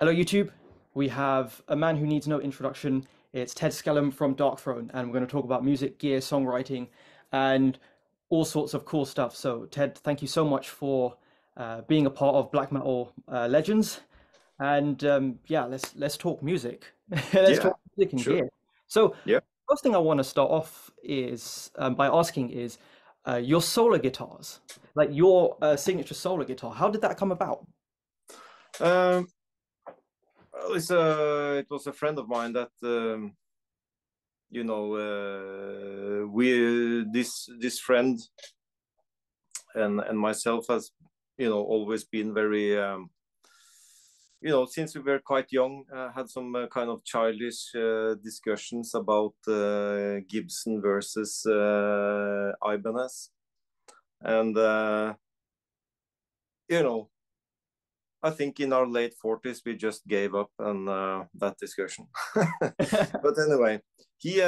Hello YouTube, we have a man who needs no introduction. It's Ted Skjellum from Darkthrone, and we're going to talk about music, gear, songwriting, and all sorts of cool stuff. So Ted, thank you so much for being a part of Black Metal Legends, and yeah, let's talk music. Talk music and gear. So first thing I want to start off is by asking is your Solar guitars, like your signature Solar guitar. How did that come about? It was a friend of mine that this friend and myself has always been very since we were quite young, had some kind of childish discussions about Gibson versus Ibanez, and I think in our late 40s, we just gave up on that discussion. But anyway, he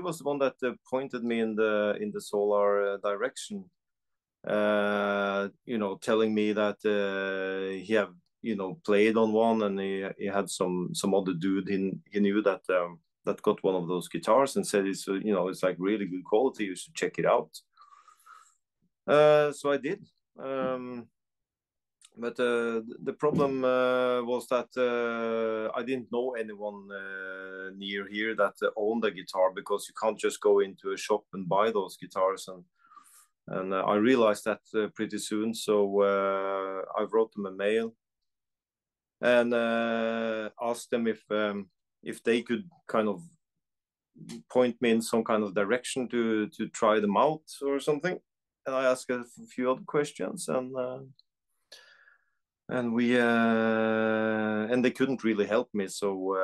was the one that pointed me in the Solar direction, telling me that he had, played on one, and he had some other dude he knew that that got one of those guitars, and said it's it's like really good quality. You should check it out. So I did. But the problem was that I didn't know anyone near here that owned a guitar, because you can't just go into a shop and buy those guitars. And I realized that pretty soon. So I wrote them a mail and asked them if they could kind of point me in some kind of direction to try them out or something. And I asked a few other questions, and we and they couldn't really help me, so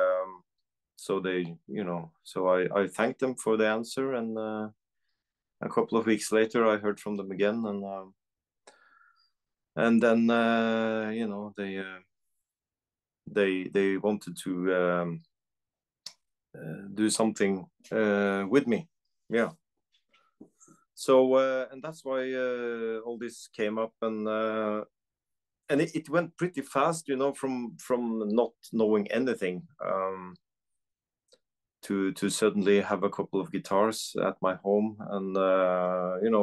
I thanked them for the answer, and a couple of weeks later I heard from them again, and then they wanted to do something with me, so and that's why all this came up. And and it went pretty fast, from not knowing anything to suddenly have a couple of guitars at my home. And I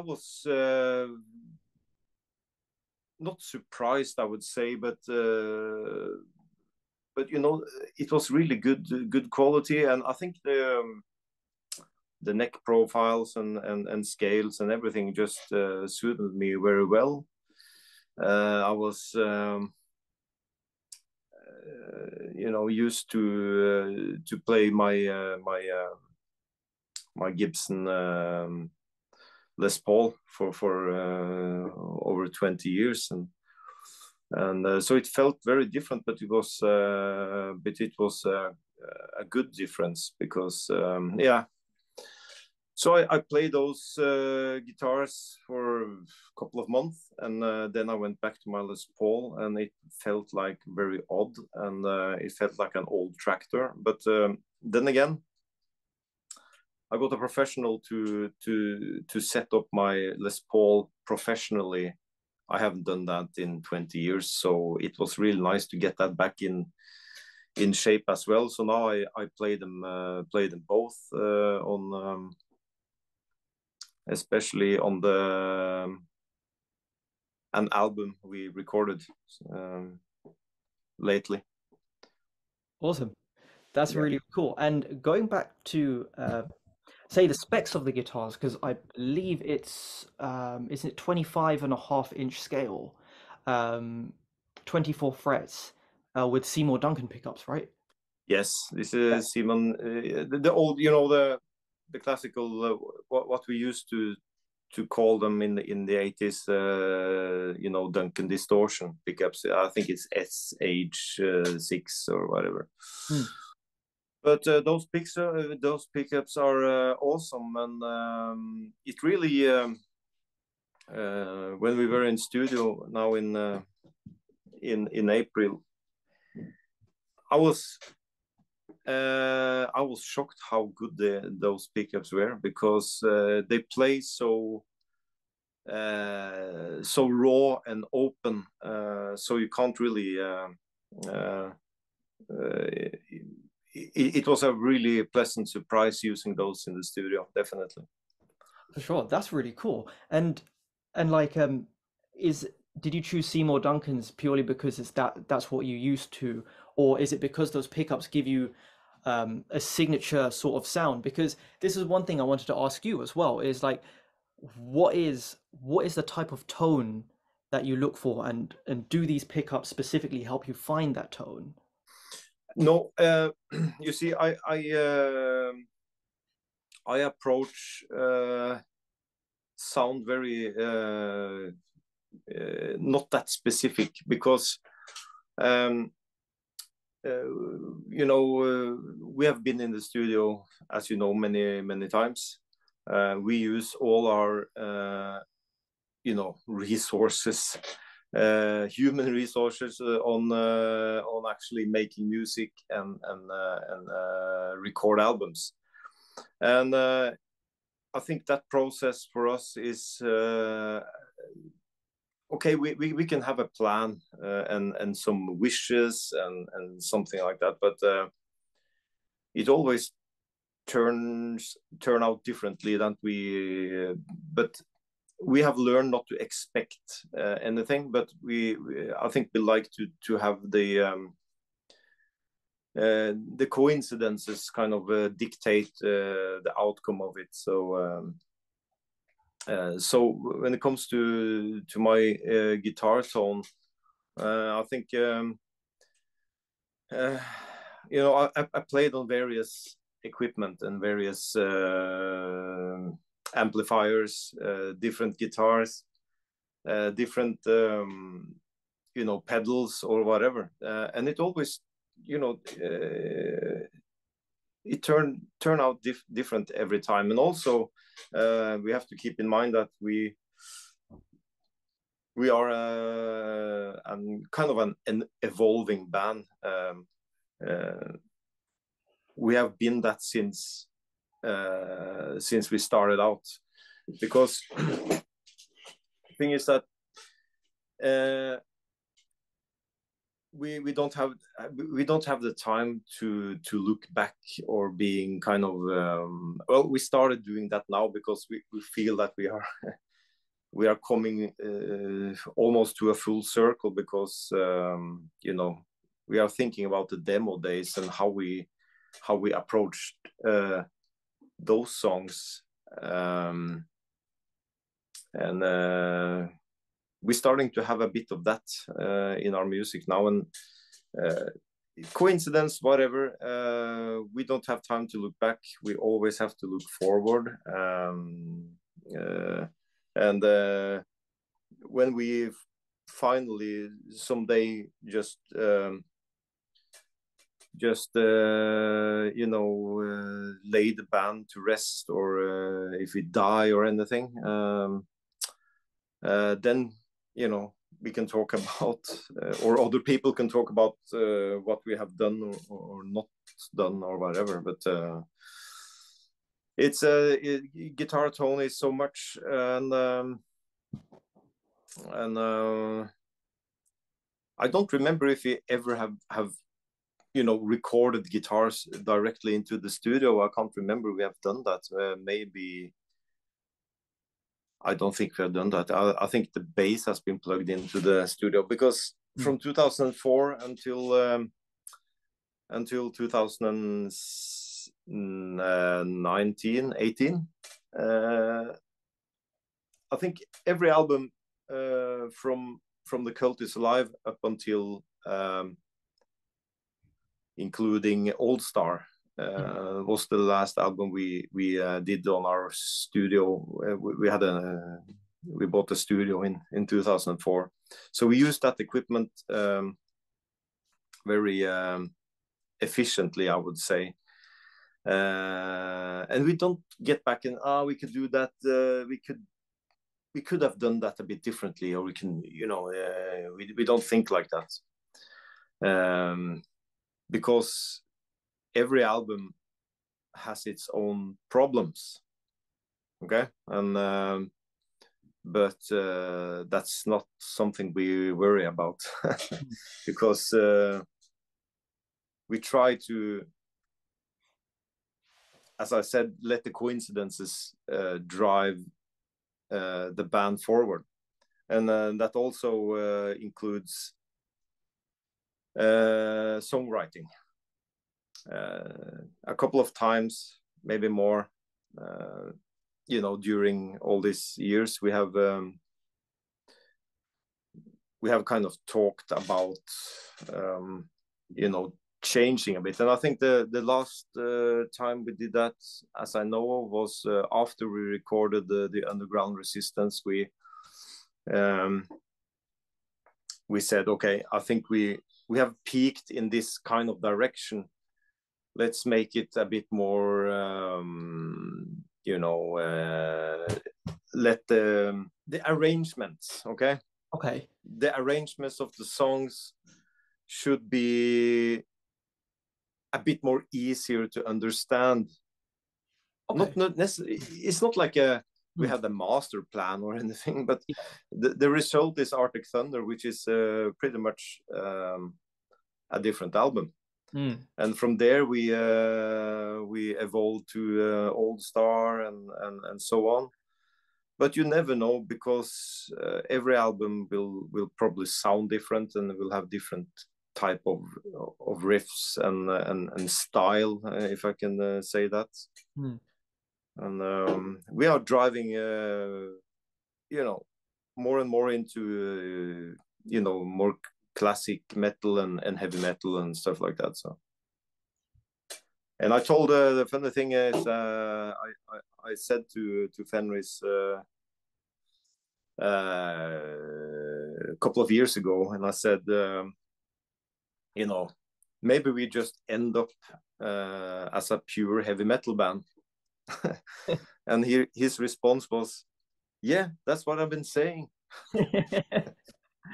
was not surprised, I would say, but it was really good quality, and I think the neck profiles and scales and everything just suited me very well. I was, used to play my Gibson Les Paul for over 20 years, and so it felt very different, but it was a good difference, because So I played those guitars for a couple of months, and then I went back to my Les Paul, and it felt like very odd, and it felt like an old tractor. But then again, I got a professional to set up my Les Paul professionally. I haven't done that in 20 years, so it was really nice to get that back in shape as well. So now I play them both on. Especially on an album we recorded lately. Awesome. That's really cool. And going back to say the specs of the guitars, because I believe it's isn't it 25.5-inch scale, 24 frets with Seymour Duncan pickups, right? Yes, this is Simon, the old, the classical, what we used to call them in the 80s, Duncan distortion pickups. I think it's SH6 or whatever. But those pickups are awesome, and it really when we were in studio now in April, I was shocked how good those pickups were, because they play so so raw and open, so you can't really. It was a really pleasant surprise using those in the studio, definitely. For sure, that's really cool. And like, did you choose Seymour Duncan's purely because it's that's what you used to, or is it because those pickups give you a signature sort of sound? Because this is one thing I wanted to ask you as well, is like, what is the type of tone that you look for, and do these pickups specifically help you find that tone? No, you see, I approach sound very not that specific, because you know, we have been in the studio, as you know, many times. We use all our you know, resources, human resources, on actually making music and record albums. And I think that process for us is okay. We can have a plan and some wishes and something like that, but it always turn out differently than we. But we have learned not to expect anything. But I think we like to have the coincidences kind of dictate the outcome of it. So so when it comes to my guitar tone, I think you know, I played on various equipment and various amplifiers, different guitars, different you know, pedals or whatever, and it always, you know, it turn out different every time. And also we have to keep in mind that we are kind of an evolving band. We have been that since we started out, because the thing is that we don't have the time to look back or being kind of well, we started doing that now because we feel that we are coming almost to a full circle, because you know, we are thinking about the demo days and how we approached those songs, and we're starting to have a bit of that in our music now. And coincidence, whatever, we don't have time to look back. We always have to look forward. And when we finally someday just you know, lay the band to rest, or if we die or anything, then, you know, we can talk about, or other people can talk about what we have done or not done or whatever. But it's guitar tone is so much, and I don't remember if we ever have you know, recorded guitars directly into the studio. I can't remember we have done that. Maybe, I don't think we have done that. I think the bass has been plugged into the studio, because from 2004 until 2019, 18, I think every album from The Cult is Alive up until including Old Star, was the last album we did on our studio. We bought a studio in 2004, so we used that equipment very efficiently, I would say. And we don't get back and we could do that. We could have done that a bit differently, or we can, you know, we don't think like that. Because every album has its own problems, okay? And but that's not something we worry about because we try to, as I said, let the coincidences drive the band forward. And that also includes songwriting. A couple of times, maybe more, you know, during all these years, we have kind of talked about, you know, changing a bit. And I think the last time we did that, as I know, was after we recorded the Underground Resistance. We said, okay, I think we have peaked in this kind of direction. Let's make it a bit more, you know, let the arrangements, okay? Okay. The arrangements of the songs should be a bit more easier to understand. Okay. Not necessarily, it's not like we had a master plan or anything, but the result is Arctic Thunder, which is pretty much a different album. Mm. And from there we evolved to Old Star and so on. But you never know, because every album will probably sound different and will have different type of riffs and style, if I can say that. Mm. And we are driving, you know, more and more into, you know, more classic metal and heavy metal and stuff like that. So, and I told the funny thing is, I said to Fenriz a couple of years ago, and I said, you know, maybe we just end up as a pure heavy metal band. And his response was, yeah, that's what I've been saying.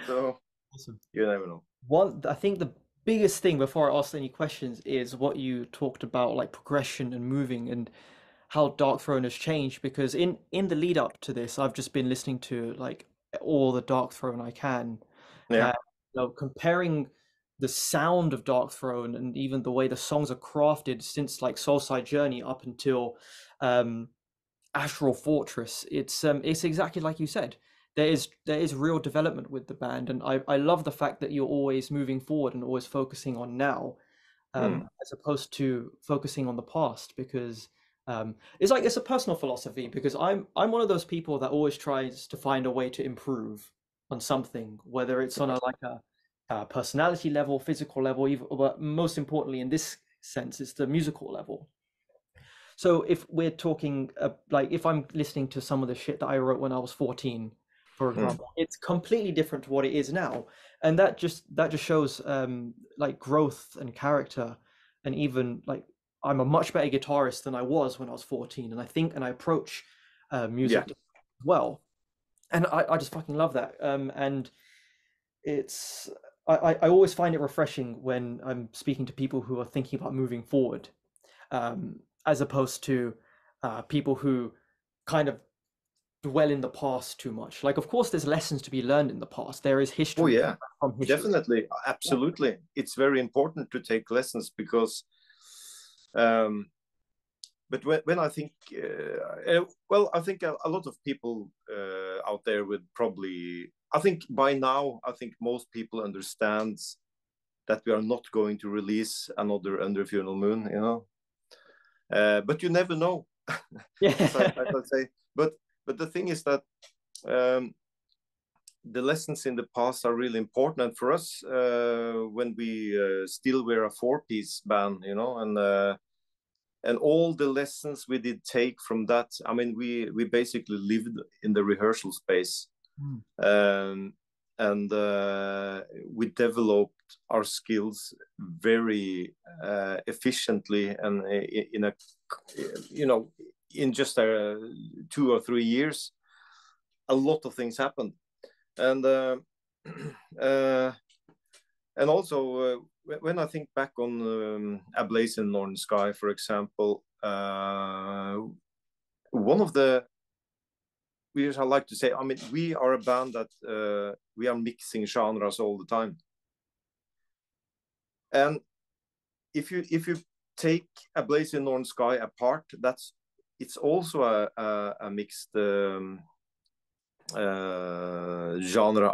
So awesome. You never know. One, I think the biggest thing before I ask any questions is what you talked about, like progression and moving and how Darkthrone has changed, because in the lead up to this, I've just been listening to like all the Darkthrone I can. Yeah. You know, comparing the sound of Darkthrone and even the way the songs are crafted since like Soulside Journey up until Astral Fortress, it's exactly like you said. There is real development with the band, and I love the fact that you're always moving forward and always focusing on now, as opposed to focusing on the past, because it's like, it's a personal philosophy, because I'm one of those people that always tries to find a way to improve on something, whether it's on a personality level, physical level, even, but most importantly in this sense, it's the musical level. So if we're talking, like if I'm listening to some of the shit that I wrote when I was 14, for example, it's completely different to what it is now. And that just shows like growth and character. And even like, I'm a much better guitarist than I was when I was 14. And I think, and I approach music as well. And I just fucking love that. And it's, I always find it refreshing when I'm speaking to people who are thinking about moving forward, as opposed to people who kind of dwell in the past too much. Like, of course, there's lessons to be learned in the past. There is history. Oh, yeah, from history. Definitely. Absolutely. Yeah. It's very important to take lessons because, but when I think, well, I think a lot of people out there would probably, I think by now, I think most people understand that we are not going to release another Under Funeral Moon, you know, but you never know. Yeah. as I say. But the thing is that the lessons in the past are really important. And for us, when we still were a four-piece band, you know, and all the lessons we did take from that, I mean, we basically lived in the rehearsal space. And we developed our skills very efficiently and in a, you know, in just 2 or 3 years, a lot of things happened. And and also when I think back on A Blaze in the Northern Sky, for example, one of the we I like to say, I mean, we are a band that we are mixing genres all the time. And if you take A Blaze in Northern Sky apart, it's also a mixed genre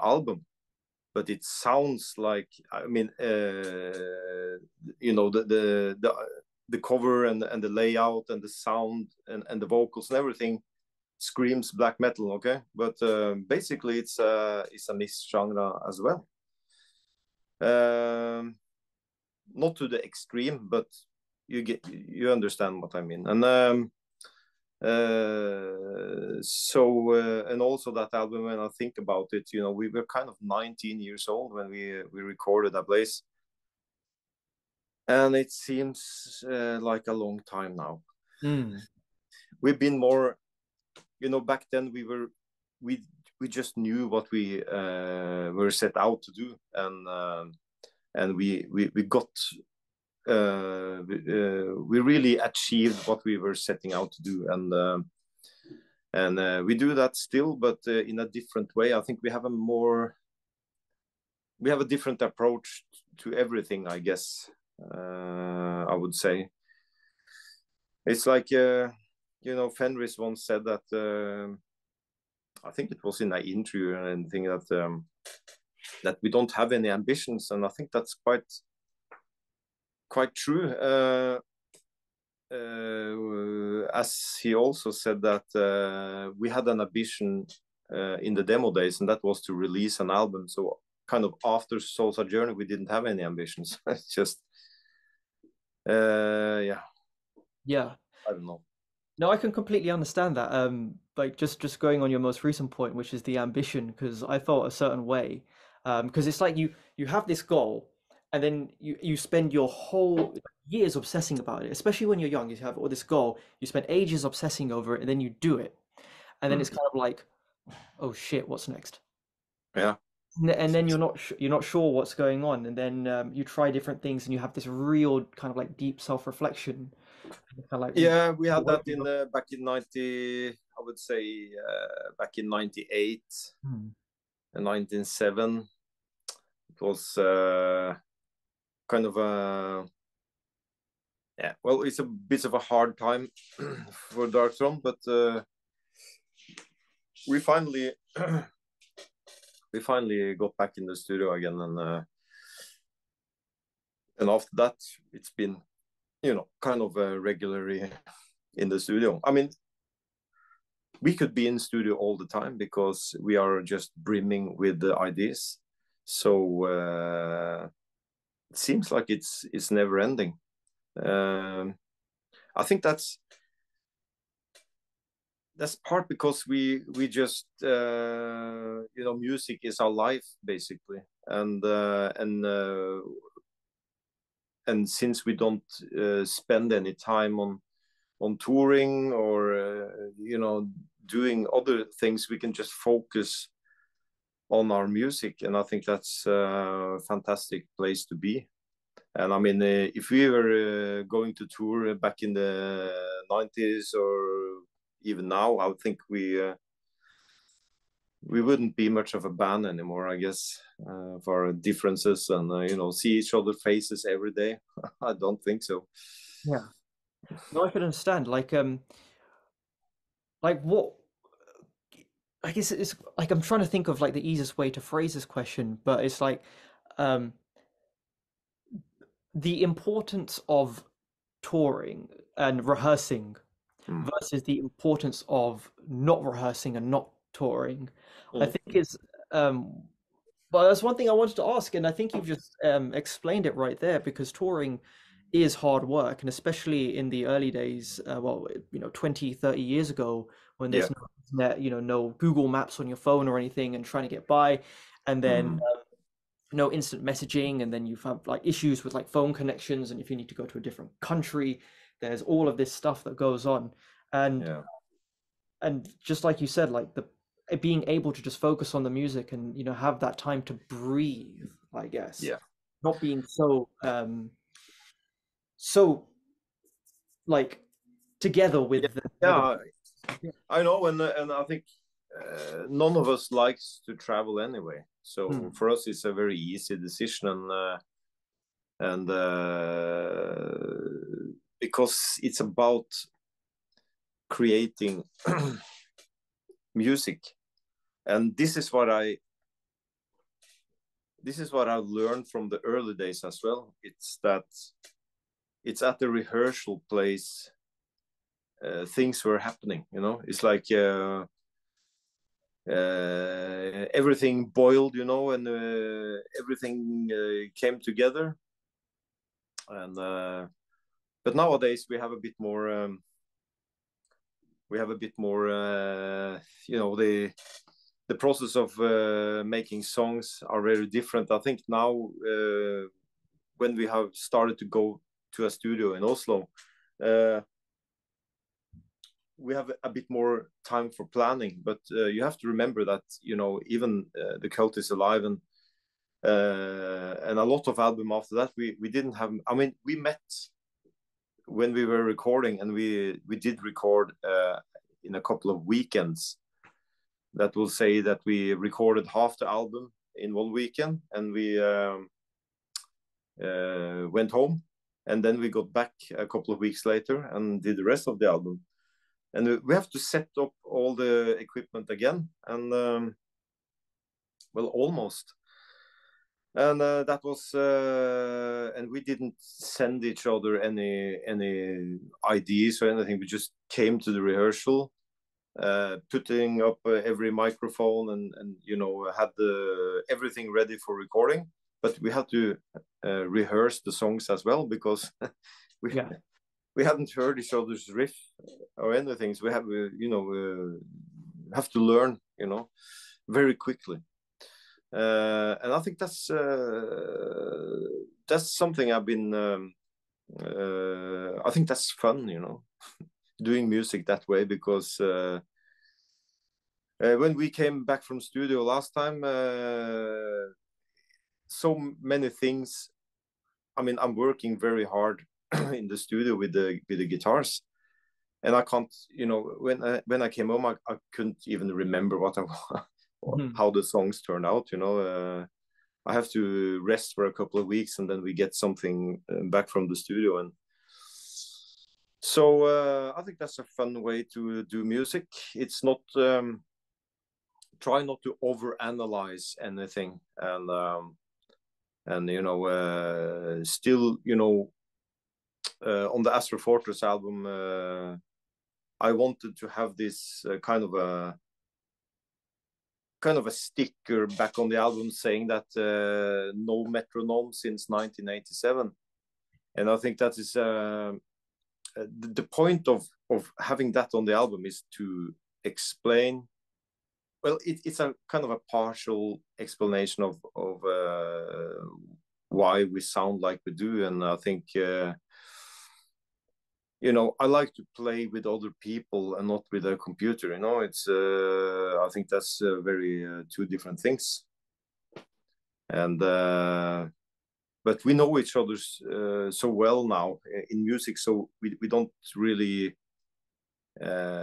album, but it sounds like, I mean, you know, the cover and the layout and the sound and the vocals and everything screams black metal, okay? But basically it's a mixed genre as well. Not to the extreme, but you understand what I mean. And and also that album, when I think about it, you know, we were kind of 19 years old when we recorded A Blaze, and it seems like a long time now. Mm. We've been more, you know, back then we just knew what we were set out to do, and we got we really achieved what we were setting out to do, and we do that still, but in a different way. I think we have a different approach to everything, I guess. I would say it's like you know, Fenriz once said that I think it was in an interview and anything, that that we don't have any ambitions, and I think that's quite true. As he also said that we had an ambition in the demo days, and that was to release an album. So kind of after Soulside Journey, we didn't have any ambitions. It's just yeah, I don't know. No, I can completely understand that. Like just going on your most recent point, which is the ambition, because I felt a certain way, because it's like you have this goal, and then you spend your whole years obsessing about it. Especially when you're young, you have all this goal, you spend ages obsessing over it, and then you do it, and then it's kind of like, oh shit, what's next? Yeah. And then you're not sure what's going on, and then you try different things, and you have this real kind of like deep self-reflection. Kind of like, yeah, we had that in back in 90, I would say back in 98 and 1997. It was kind of a, yeah, well, it's a bit of a hard time for Darkthrone, but we finally. We finally got back in the studio again, and after that, it's been, you know, kind of regularly in the studio. I mean, we could be in studio all the time because we are just brimming with the ideas. So it seems like it's never ending. I think that's part because we just you know, music is our life basically, and since we don't spend any time on touring or you know, doing other things, we can just focus on our music, and I think that's a fantastic place to be. And I mean, if we were going to tour back in the 90s or even now, I would think we wouldn't be much of a band anymore, I guess, for differences and you know, see each other faces every day. I don't think so. Yeah, no, I could understand. Like what? I guess it's like I'm trying to think of like the easiest way to phrase this question, but it's like the importance of touring and rehearsing versus the importance of not rehearsing and not touring. I think is well, that's one thing I wanted to ask, and I think you've just explained it right there, because touring is hard work, and especially in the early days, well, you know, 20-30 years ago, when there's no internet, you know, no Google Maps on your phone or anything, and trying to get by, and then no instant messaging, and then you have like issues with like phone connections, and if you need to go to a different country, there's all of this stuff that goes on. And and just like you said, like the being able to just focus on the music and, you know, have that time to breathe, I guess. Yeah, not being so so like together with the, I know, and I think none of us likes to travel anyway. So for us, it's a very easy decision. And because it's about creating music. And this is what I learned from the early days as well. It's that it's at the rehearsal place things were happening, you know. It's like everything boiled, you know, and everything came together. And but nowadays we have a bit more you know, the process of making songs are very different. I think now when we have started to go to a studio in Oslo, we have a bit more time for planning. But you have to remember that, you know, even The Cult is Alive and a lot of album after that, we didn't have. I mean, we met when we were recording, and we did record in a couple of weekends. That will say that we recorded half the album in one weekend, and we went home, and then we got back a couple of weeks later and did the rest of the album. And we have to set up all the equipment again, and well, almost. And that was, and we didn't send each other any ideas or anything. We just came to the rehearsal. Putting up every microphone and you know, had everything ready for recording, but we had to rehearse the songs as well, because we hadn't heard each other's riff or anything. So we have you know, have to learn, you know, very quickly. And I think that's something I've been. I think that's fun, you know. Doing music that way, because when we came back from studio last time, so many things. I mean, I'm working very hard in the studio with the guitars, and I can't, you know, when I came home, I couldn't even remember what I how the songs turned out, you know. I have to rest for a couple of weeks, and then we get something back from the studio. And so I think that's a fun way to do music. It's not try not to overanalyze anything, and you know, still, you know, on the Astral Fortress album, I wanted to have this kind of a sticker back on the album saying that no metronome since 1987, and I think that is. The point of having that on the album is to explain. Well, it's a kind of a partial explanation of why we sound like we do, and I think you know, I like to play with other people and not with a computer. You know, it's I think that's very two different things, and. But we know each other so well now in music, so we don't really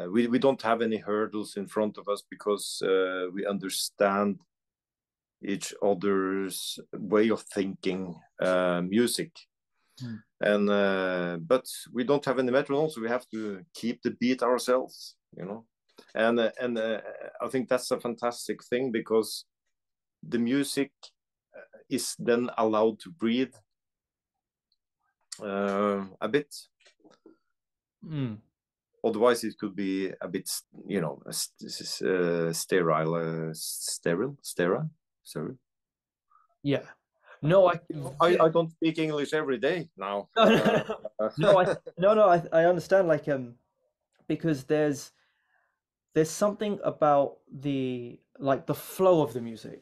we don't have any hurdles in front of us, because we understand each other's way of thinking music, and but we don't have any metronome, so we have to keep the beat ourselves, you know, and I think that's a fantastic thing, because the music is then allowed to breathe a bit. Otherwise, it could be a bit, you know, sterile. Yeah. No, I don't speak English every day now. No, I understand. Like because there's something about the flow of the music.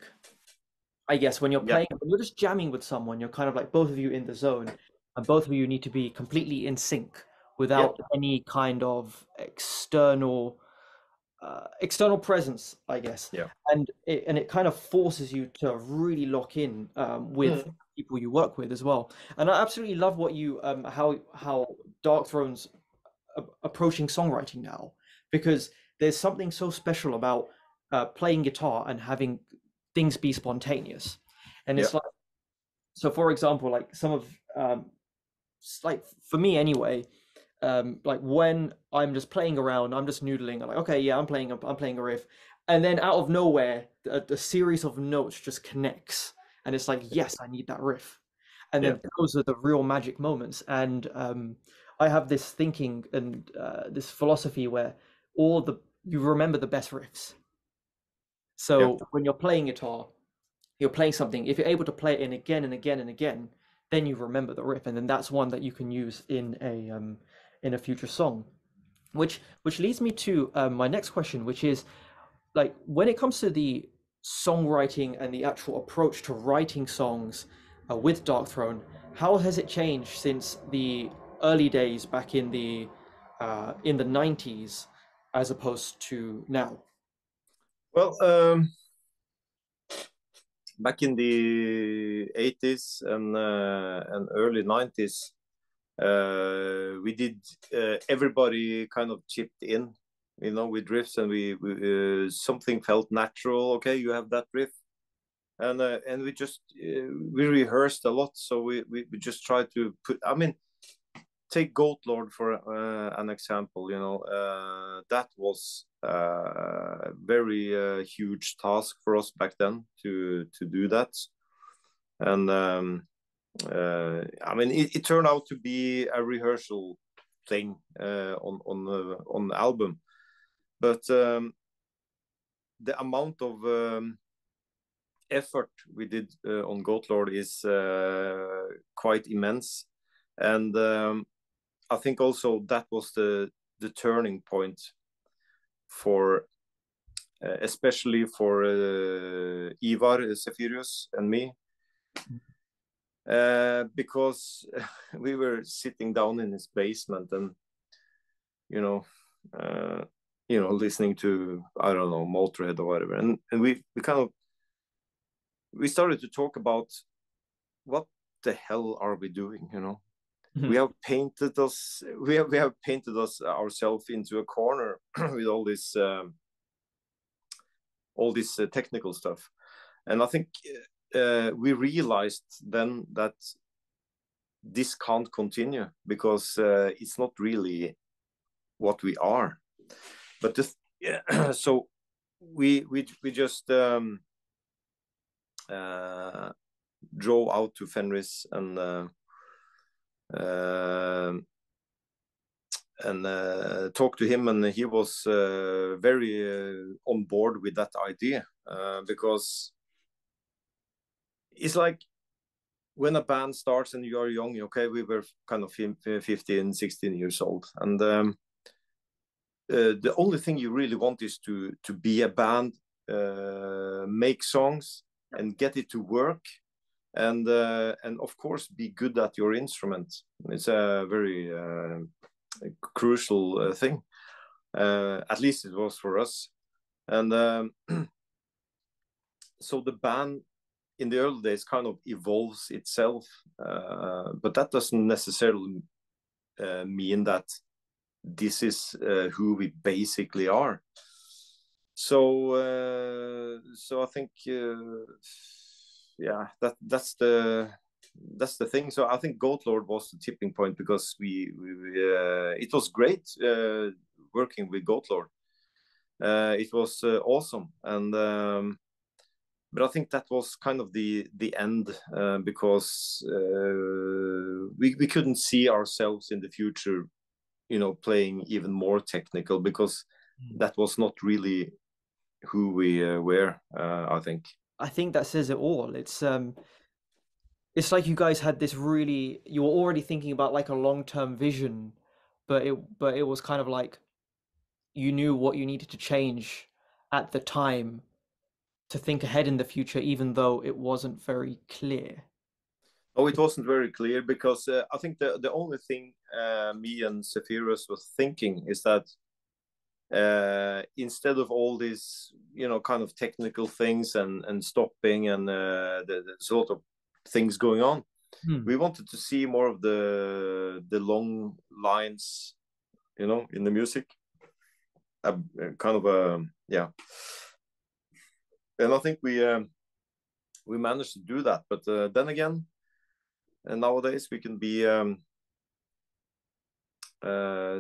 I guess when you're playing, when you're just jamming with someone, you're kind of like both of you in the zone, and both of you need to be completely in sync without any kind of external presence, I guess. Yeah. And it kind of forces you to really lock in with people you work with as well. And I absolutely love what you how Darkthrone's approaching songwriting now, because there's something so special about playing guitar and having things be spontaneous. And it's like, so for example, like some of like for me anyway, like when I'm just playing around, I'm just noodling, I'm like, okay, yeah, I'm playing a riff, and then out of nowhere a series of notes just connects, and it's like, yes, I need that riff. And then those are the real magic moments. And I have this thinking and this philosophy where you remember the best riffs. So when you're playing guitar, you're playing something, if you're able to play it in again and again and again, then you remember the riff, and then that's one that you can use in a future song. Which leads me to my next question, which is, like, when it comes to the songwriting and the actual approach to writing songs with Darkthrone, how has it changed since the early days back in the 90s as opposed to now? Well, back in the 80s and early 90s, we did, everybody kind of chipped in, you know, with riffs, and we something felt natural. Okay, you have that riff, and we just we rehearsed a lot. So we just tried to put, I mean, take Goatlord for an example, you know, that was a very huge task for us back then to do that. And I mean, it turned out to be a rehearsal thing on the album. But the amount of effort we did on Goatlord is quite immense. And I think also that was the turning point for, especially for Ivar Seferius and me, because we were sitting down in his basement and, you know, listening to, I don't know, Motörhead or whatever, and we kind of started to talk about what the hell are we doing, you know. Mm-hmm. We have painted us ourselves into a corner with all this technical stuff. And I think we realized then that this can't continue, because it's not really what we are. But this, so we just drove out to Fenriz and talked to him, and he was very on board with that idea, because it's like when a band starts and you are young, okay, we were kind of 15, 16 years old, and the only thing you really want is to be a band, make songs and get it to work. And of course, be good at your instrument. It's a very crucial thing. At least it was for us. And so the band in the early days kind of evolves itself, but that doesn't necessarily mean that this is who we basically are. So, so I think. Yeah, that's the thing. So I think Goatlord was the tipping point, because we it was great working with Goatlord. It was awesome, and but I think that was kind of the end, because we couldn't see ourselves in the future, you know, playing even more technical, because that was not really who we were. I think. I think that says it all. It's like you guys had this really, you were already thinking about like a long-term vision, but it was kind of like you knew what you needed to change at the time to think ahead in the future, even though it wasn't very clear. Oh, it wasn't very clear, because I think the only thing me and Seferius was thinking is that instead of all these, you know, kind of technical things and stopping and there's a lot of things going on, we wanted to see more of the long lines, you know, in the music, a kind of a And I think we managed to do that. But then again, and nowadays we can be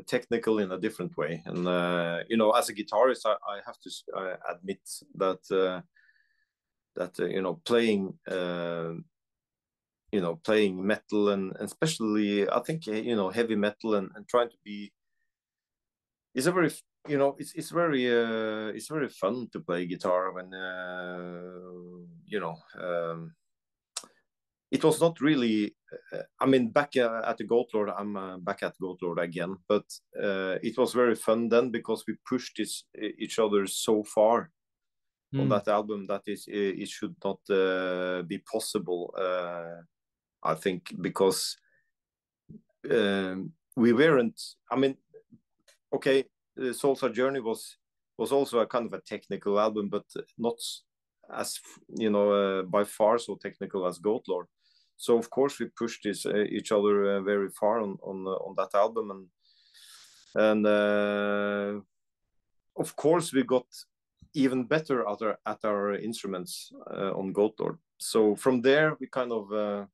technical in a different way. And you know, as a guitarist, I have to admit that you know, playing playing metal, and especially I think, you know, heavy metal, and trying to be, is a very, you know, it's very fun to play guitar when it was not really, I mean, back at the Goatlord, I'm back at Goatlord again, but it was very fun then, because we pushed each other so far on that album that it should not be possible, I think, because we weren't, I mean, okay, Soulside Journey was also a kind of a technical album, but not as, you know, by far so technical as Goatlord. So of course we pushed each other very far on that album, and of course we got even better at our instruments on Goatlord. So from there we kind of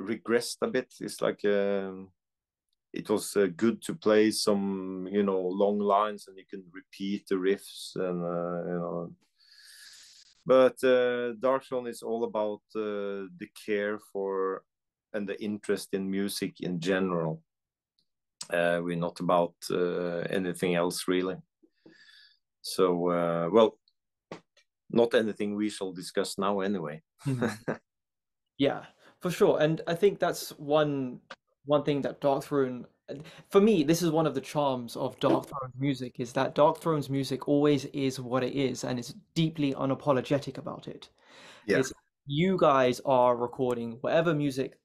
regressed a bit. It's like it was good to play some, you know, long lines, and you can repeat the riffs, and you know. But Darkthrone is all about the care for and the interest in music in general. We're not about anything else, really. So, well, not anything we shall discuss now anyway. Yeah, for sure. And I think that's one thing that Darkthrone, for me, this is one of the charms of Darkthrone's music, is that Darkthrone's music always is what it is, and it's deeply unapologetic about it. Yeah. It's, you guys are recording whatever music,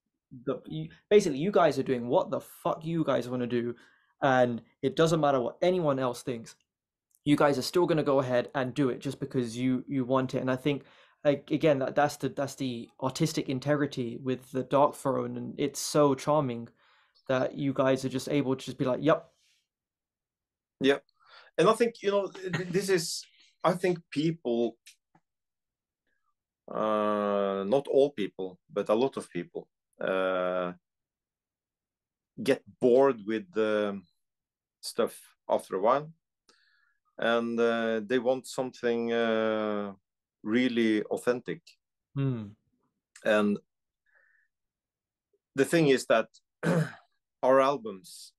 basically you guys are doing what the fuck you guys want to do, and it doesn't matter what anyone else thinks. You guys are still going to go ahead and do it just because you want it. And I think, like, again, that's the artistic integrity with the Darkthrone, and it's so charming that you guys are just able to just be like, yep. Yep. And I think, you know, this is, I think people, not all people, but a lot of people get bored with the stuff after a while, and they want something really authentic. And the thing is that our albums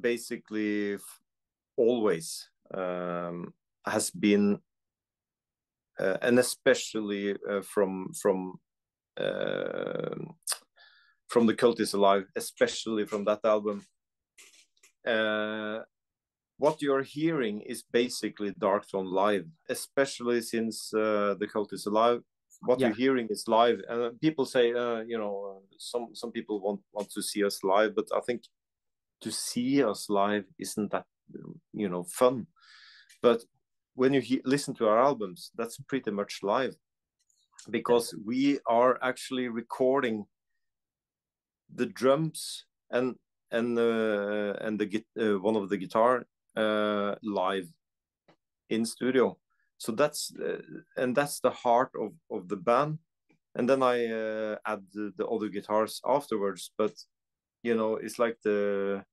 basically always has been, and especially from The Cult is Alive, especially from that album, what you're hearing is basically Darkthrone live, especially since The Cult is Alive. What you're hearing is live, and people say, you know, some people want to see us live, but I think to see us live isn't that, you know, fun. But when you listen to our albums, that's pretty much live, because we are actually recording the drums and the one of the guitar live in studio. So that's and that's the heart of the band, and then I add the other guitars afterwards. But you know, it's like this.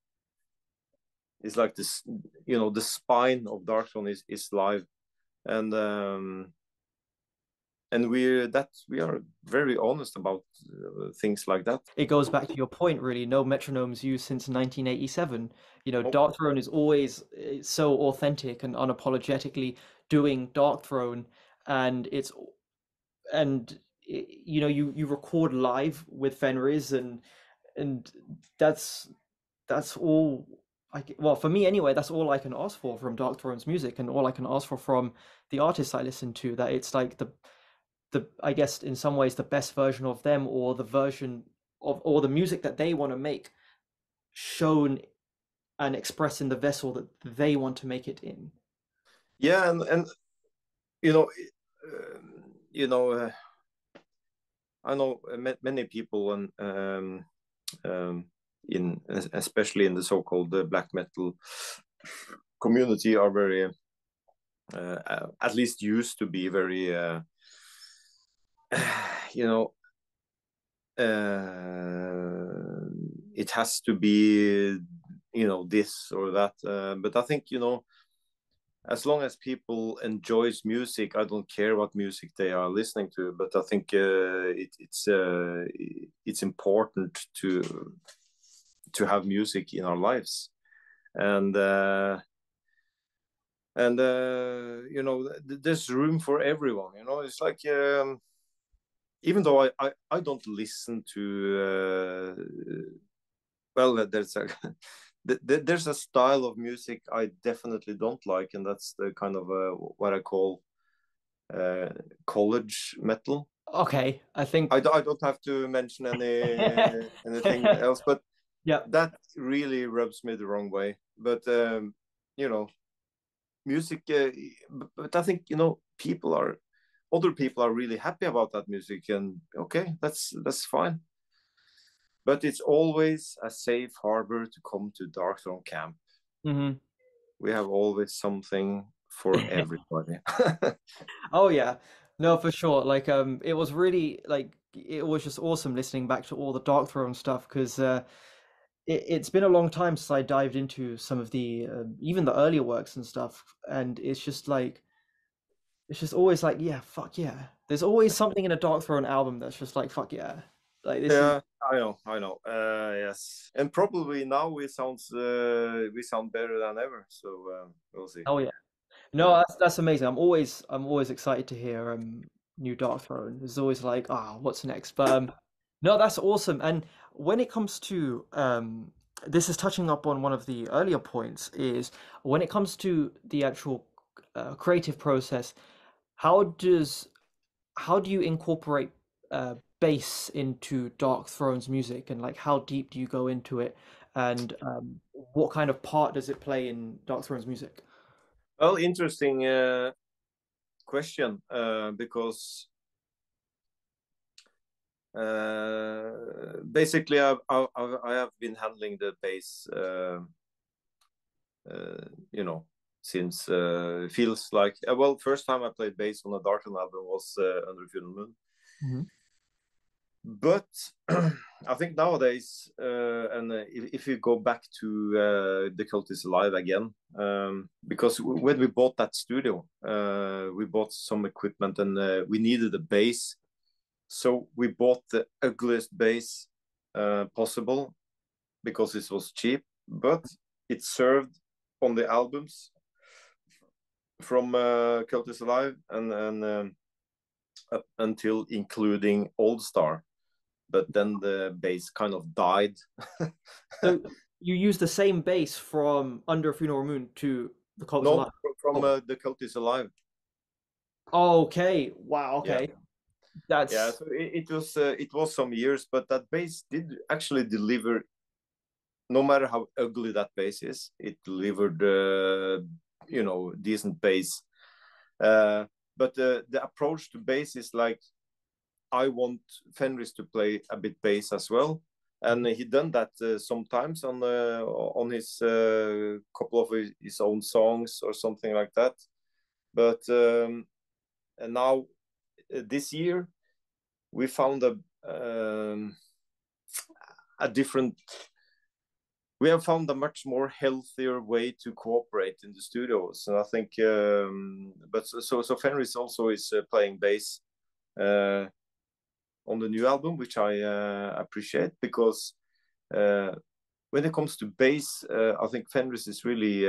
You know, the spine of Darkthrone is live, and we are very honest about things like that. It goes back to your point, really. No metronomes used since 1987. You know, Darkthrone is always so authentic and unapologetically doing Darkthrone, and you know, you record live with Fenriz, and that's all I can, well, for me anyway, that's all I can ask for from Darkthrone's music, and all I can ask for from the artists I listen to, that it's like the I guess in some ways the best version of them, or the version of, or the music that they want to make shown and expressed in the vessel that they want to make it in. Yeah, and you know, I know many people, and in especially in the so-called black metal community, are very at least used to be very, you know, it has to be, you know, this or that. But I think, you know, as long as people enjoys music, I don't care what music they are listening to. But I think it's important to have music in our lives, and you know, there's room for everyone. You know, it's like even though I don't listen to well, there's a style of music I definitely don't like, and that's the kind of what I call college metal. Okay, I think I don't have to mention anything else, but yeah, that really rubs me the wrong way. But you know, music. But I think, you know, other people are really happy about that music, and okay, that's fine. But it's always a safe harbor to come to Darkthrone camp. Mm-hmm. We have always something for everybody. Oh yeah, no, for sure. Like it was really it was just awesome listening back to all the Darkthrone stuff, because it's been a long time since I dived into some of the even the earlier works and stuff, and it's just like, it's just always like, yeah, fuck yeah. There's always something in a Darkthrone album that's just like, fuck yeah. Like this yeah, I know. Yes, and probably now we sound better than ever. So we'll see. Oh yeah, no, that's amazing. I'm always excited to hear new Darkthrone. It's always like, what's next? But no, that's awesome. And when it comes to this is touching up on one of the earlier points, is when it comes to the actual creative process. How do you incorporate bass into Darkthrone's music, and like how deep do you go into it, and what kind of part does it play in Darkthrone's music? Well, interesting question, because basically I have been handling the bass, you know, since feels like, well, first time I played bass on a Darkthrone album was under Funeral Moon. Mm-hmm. But I think nowadays, and if you go back to The Cult is Alive again, because when we bought that studio, we bought some equipment, and we needed a bass. So we bought the ugliest bass possible, because this was cheap, but it served on the albums from Cult is Alive and up until including Old Star. But then the bass kind of died. So you use the same bass from Under Funeral Moon to The Cult is Alive? No, from The Cult is Alive. Okay. Wow. Okay. Yeah. That's yeah. So it was some years, but that bass did actually deliver. No matter how ugly that bass is, it delivered, you know, decent bass. But the approach to bass is like, I want Fenriz to play a bit bass as well, and he done that sometimes on his couple of his own songs or something like that. But and now this year we found a different. We have found a much more healthier way to cooperate in the studios, and I think. But so Fenriz also is playing bass on the new album, which I appreciate, because when it comes to bass, I think Fenriz is really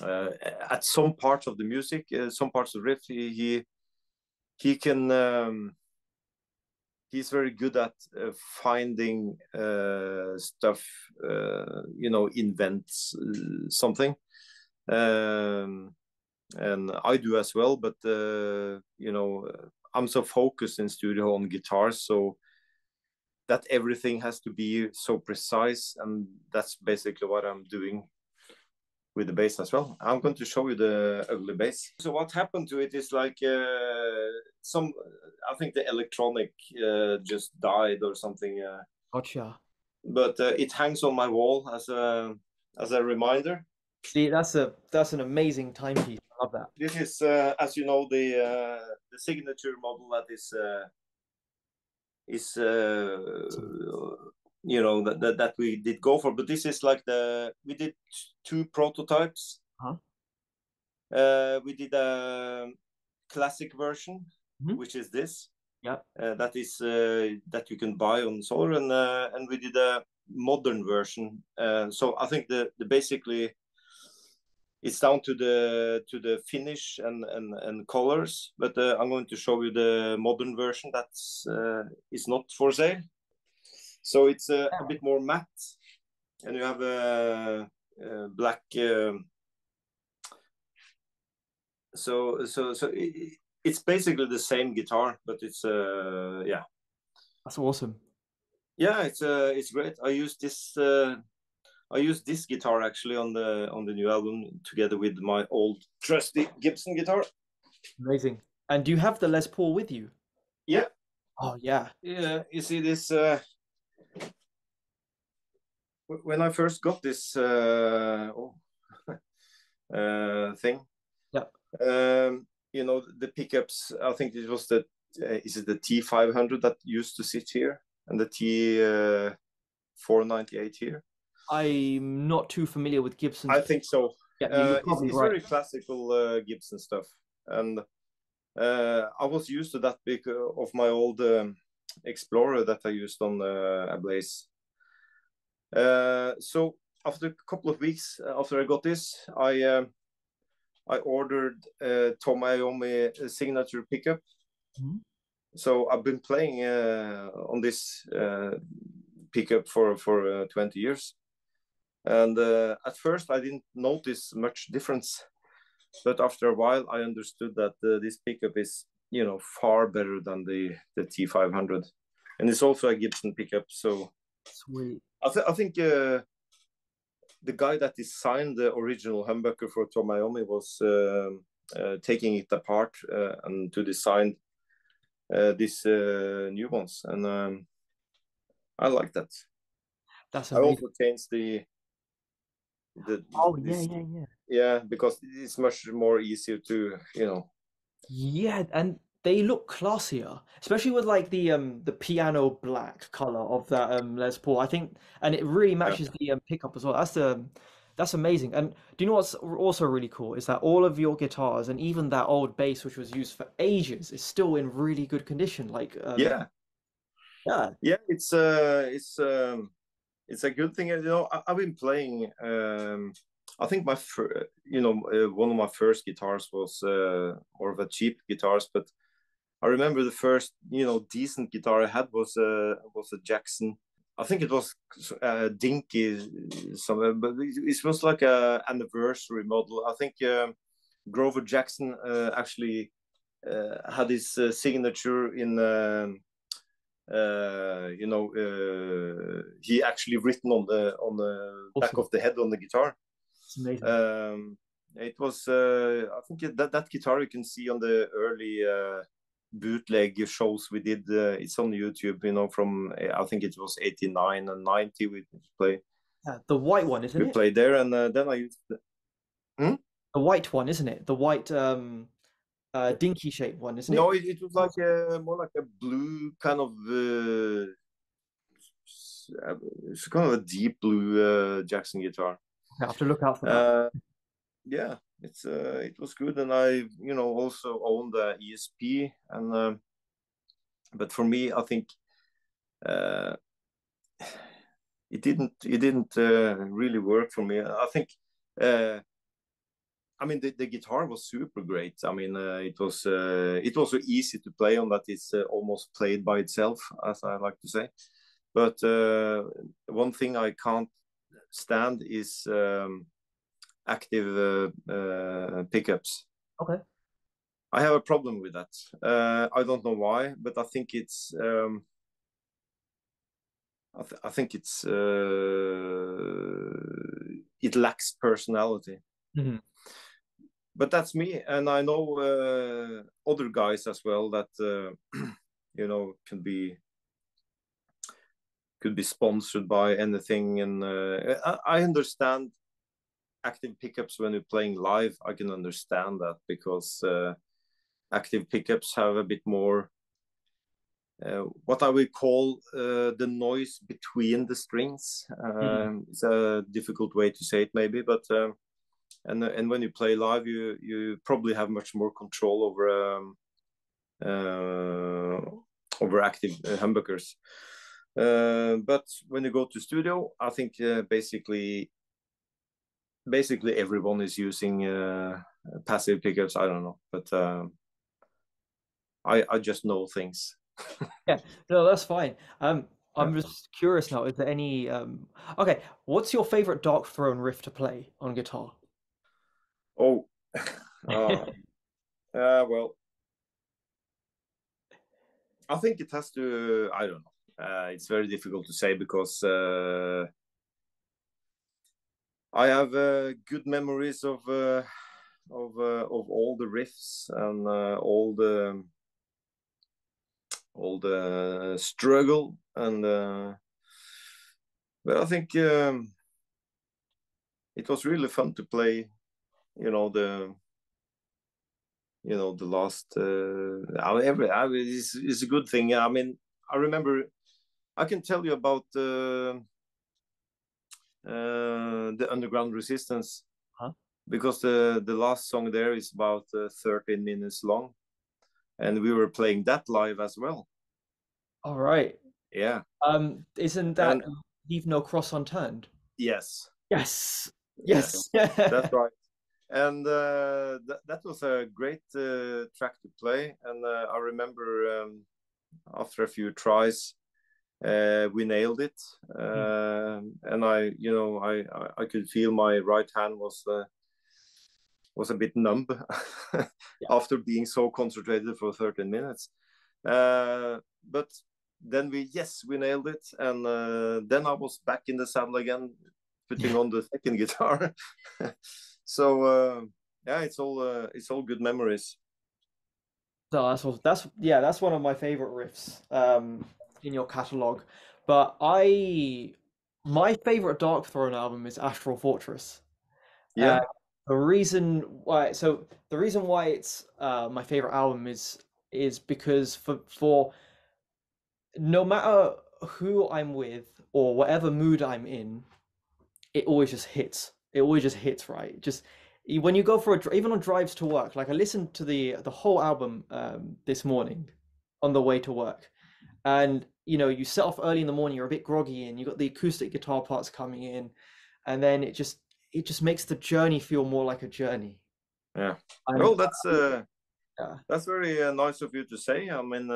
at some parts of the music, some parts of the riff. He can. He's very good at finding stuff, you know, invents something. And I do as well, but, you know, I'm so focused in studio on guitars, so that everything has to be so precise. And that's basically what I'm doing with the bass as well. I'm going to show you the ugly bass. So what happened to it is like I think the electronic just died or something. Gotcha. But it hangs on my wall as a reminder. See, that's an amazing timepiece. I love that. This is, as you know, the signature model that is, you know, that we did go for. But this is like we did two prototypes. Uh-huh. We did a classic version, mm-hmm. which is this. Yeah. That is that you can buy on Solar, and we did a modern version. So I think the basically it's down to the finish and colors. But I'm going to show you the modern version. That's is not for sale. So it's a bit more matte, and you have a black. So it's basically the same guitar, but it's yeah. That's awesome. Yeah, it's great. I used this guitar actually on the new album together with my old trusty Gibson guitar. Amazing. And do you have the Les Paul with you? Yeah. Oh yeah. Yeah. You see this. When I first got this thing. Yeah. You know, the pickups, I think it was the T500 that used to sit here and the T498 here. I'm not too familiar with Gibson. I think so. Yeah, it's right. Very classical Gibson stuff. And I was used to that because of my old Explorer that I used on A Blaze. So after a couple of weeks after I got this, I ordered Tony Iommi signature pickup. Mm-hmm. So I've been playing on this pickup for 20 years. And at first I didn't notice much difference, but after a while I understood that this pickup is, you know, far better than the T500. And it's also a Gibson pickup. So sweet. I think the guy that designed the original humbucker for Tony Iommi was taking it apart and to design these new ones, and I like that. That's amazing. I also changed the yeah, because it's much more easier to, you know. Yeah, and they look classier, especially with like the piano black color of that Les Paul, I think, and it really matches the pickup as well. That's amazing. And do you know what's also really cool is that all of your guitars and even that old bass, which was used for ages, is still in really good condition. Like yeah, it's a good thing. You know, I've been playing. I think my one of my first guitars was more of a cheap guitars, but I remember the first, you know, decent guitar I had was a Jackson. I think it was Dinky somewhere, but it was like a anniversary model. I think Grover Jackson actually had his signature in, you know, he actually written on the back of the head on the guitar. It was, I think that guitar you can see on the early. Bootleg shows we did, it's on YouTube, you know, from I think it was 89 and 90 we play. Yeah, the white one, isn't it? We played there, and then I used the white one, isn't it? The white dinky shaped one, isn't it? No, it was like more like a blue kind of, it's kind of a deep blue Jackson guitar. I have to look out for that. Yeah. It's it was good, and I, you know, also owned the ESP, and but for me, I think it didn't really work for me. I think I mean the guitar was super great. I mean it was so easy to play on that. It's almost played by itself, as I like to say. But one thing I can't stand is. Active pickups. Okay. I have a problem with that. I don't know why, but I think it's it lacks personality. Mm-hmm. But that's me, and I know other guys as well that you know could be sponsored by anything, and I understand active pickups when you're playing live, I can understand that, because active pickups have a bit more what I will call the noise between the strings. It's a difficult way to say it, maybe, but and when you play live, you probably have much more control over active humbuckers. But when you go to studio, I think basically everyone is using passive pickups. I don't know, but I just know things. Yeah, no, that's fine. I'm just curious now, is there any okay, what's your favorite Darkthrone riff to play on guitar? Oh, well, I think it has to, I don't know, it's very difficult to say, because I have good memories of all the riffs and all the struggle, and but I think it was really fun to play, the last it's a good thing. I mean, I remember, I can tell you about the Underground Resistance, because the last song there is about 13 minutes long, and we were playing that live as well. All right. Yeah. Isn't that Leave No Cross Unturned? Yes. Yes. Yes. Yes. That's right. And that was a great track to play. And I remember after a few tries, we nailed it. And I could feel my right hand was a bit numb after being so concentrated for 13 minutes. But then we nailed it. And then I was back in the saddle again, putting on the second guitar. So yeah, it's all good memories. No, that's one of my favorite riffs in your catalog. But my favorite Darkthrone album is Astral Fortress. Yeah. The reason why it's my favorite album is because for no matter who I'm with or whatever mood I'm in, it always just hits. It always just hits right. Just when you go for even on drives to work. Like, I listened to the whole album this morning on the way to work, and you set off early in the morning. You're a bit groggy, and you got the acoustic guitar parts coming in, and then it just makes the journey feel more like a journey. Yeah. Well, that's very nice of you to say. I mean,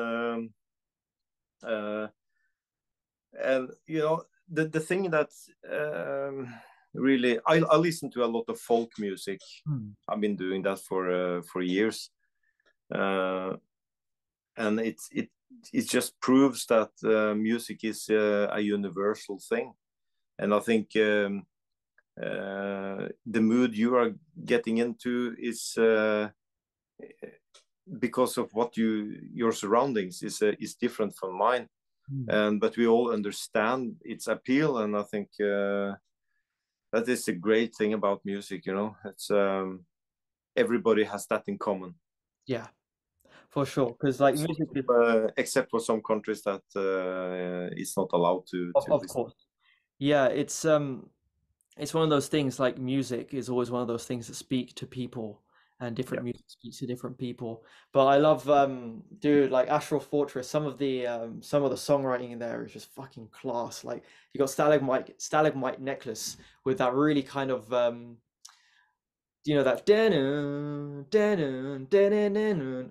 and the thing that. Really, I listen to a lot of folk music. I've been doing that for years, and it just proves that music is a universal thing. And I think the mood you are getting into is because of what your surroundings is different from mine, but we all understand its appeal. And I think. That is the great thing about music, It's everybody has that in common. Yeah, for sure. Because music, except for some countries that it's not allowed to. Of course. Yeah, it's one of those things. Like, music is always one of those things that speak to people, and different music speaks to different people. But I love, like Astral Fortress. Some of the songwriting in there is just fucking class. Like, you got Stalagmite Necklace with that really kind of, that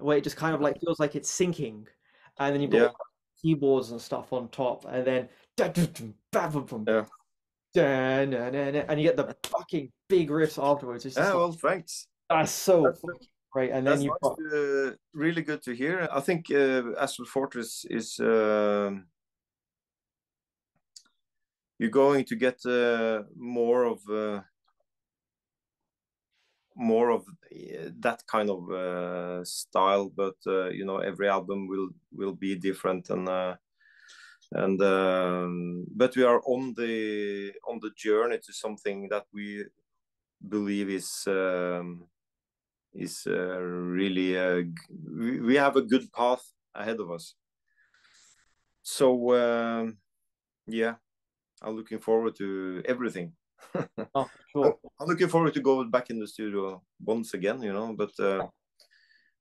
where it just kind of like feels like it's sinking, and then you've got keyboards and stuff on top, and then and you get the fucking big riffs afterwards. It's just well, thanks. That's so great, and then you've got really good to hear. I think Astral Fortress is you're going to get more of that kind of style, but every album will be different, and but we are on the journey to something that we believe is really we have a good path ahead of us. So yeah, I'm looking forward to everything. Oh, sure. I'm looking forward to go back in the studio once again, you know, but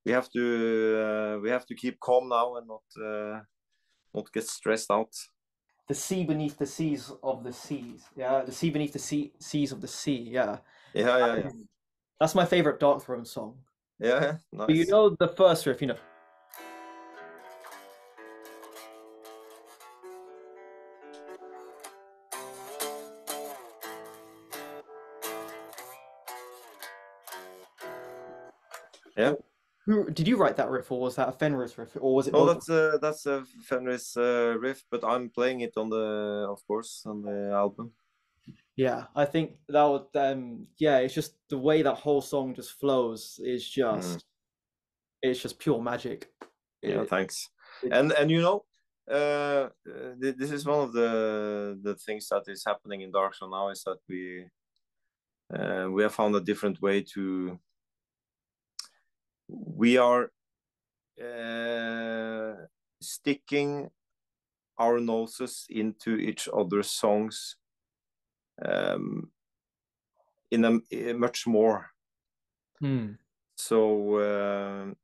we have to keep calm now and not get stressed out. The sea beneath the seas of the seas. Yeah, the sea beneath the seas of the sea. Yeah. Yeah, yeah, yeah. That's my favorite Darkthrone song. Yeah, nice. But you know the first riff, you know. Yeah. Who did you write that riff, or was that a Fenriz riff, or was it? Oh, that's a Fenriz riff, but I'm playing it on the, of course, on the album. Yeah, I think that would. Yeah, it's just the way that whole song just flows is just, it's just pure magic. Yeah, thanks. And you know, this is one of the things that is happening in Darkthrone now, is that we have found a different way to. We are sticking our noses into each other's songs in a much more. So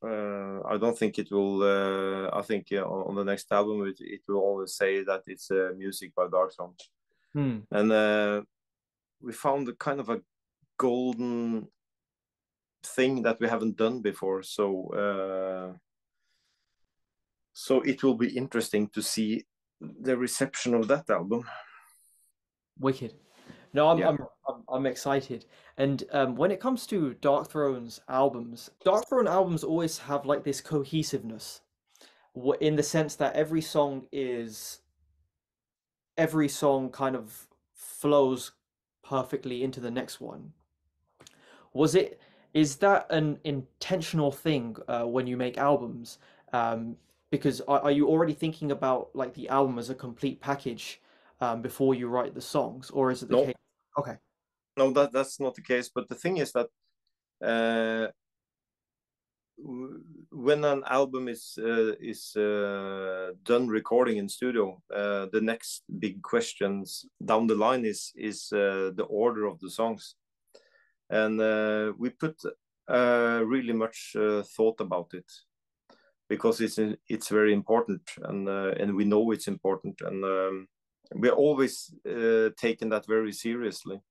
I don't think it will. I think on the next album it will always say that it's music by Darkthrone. And we found a kind of a golden thing that we haven't done before, so so it will be interesting to see the reception of that album. Wicked. No, I'm excited. And when it comes to Darkthrone's albums, Darkthrone albums always have like this cohesiveness, in the sense that every song kind of flows perfectly into the next one. Is that an intentional thing when you make albums? Because are you already thinking about like the album as a complete package before you write the songs, or is it the case? Okay. No, that's not the case. But the thing is that when an album is done recording in studio, the next big questions down the line is the order of the songs. And we put really much thought about it, because it's very important, and we know it's important, and we're always taking that very seriously,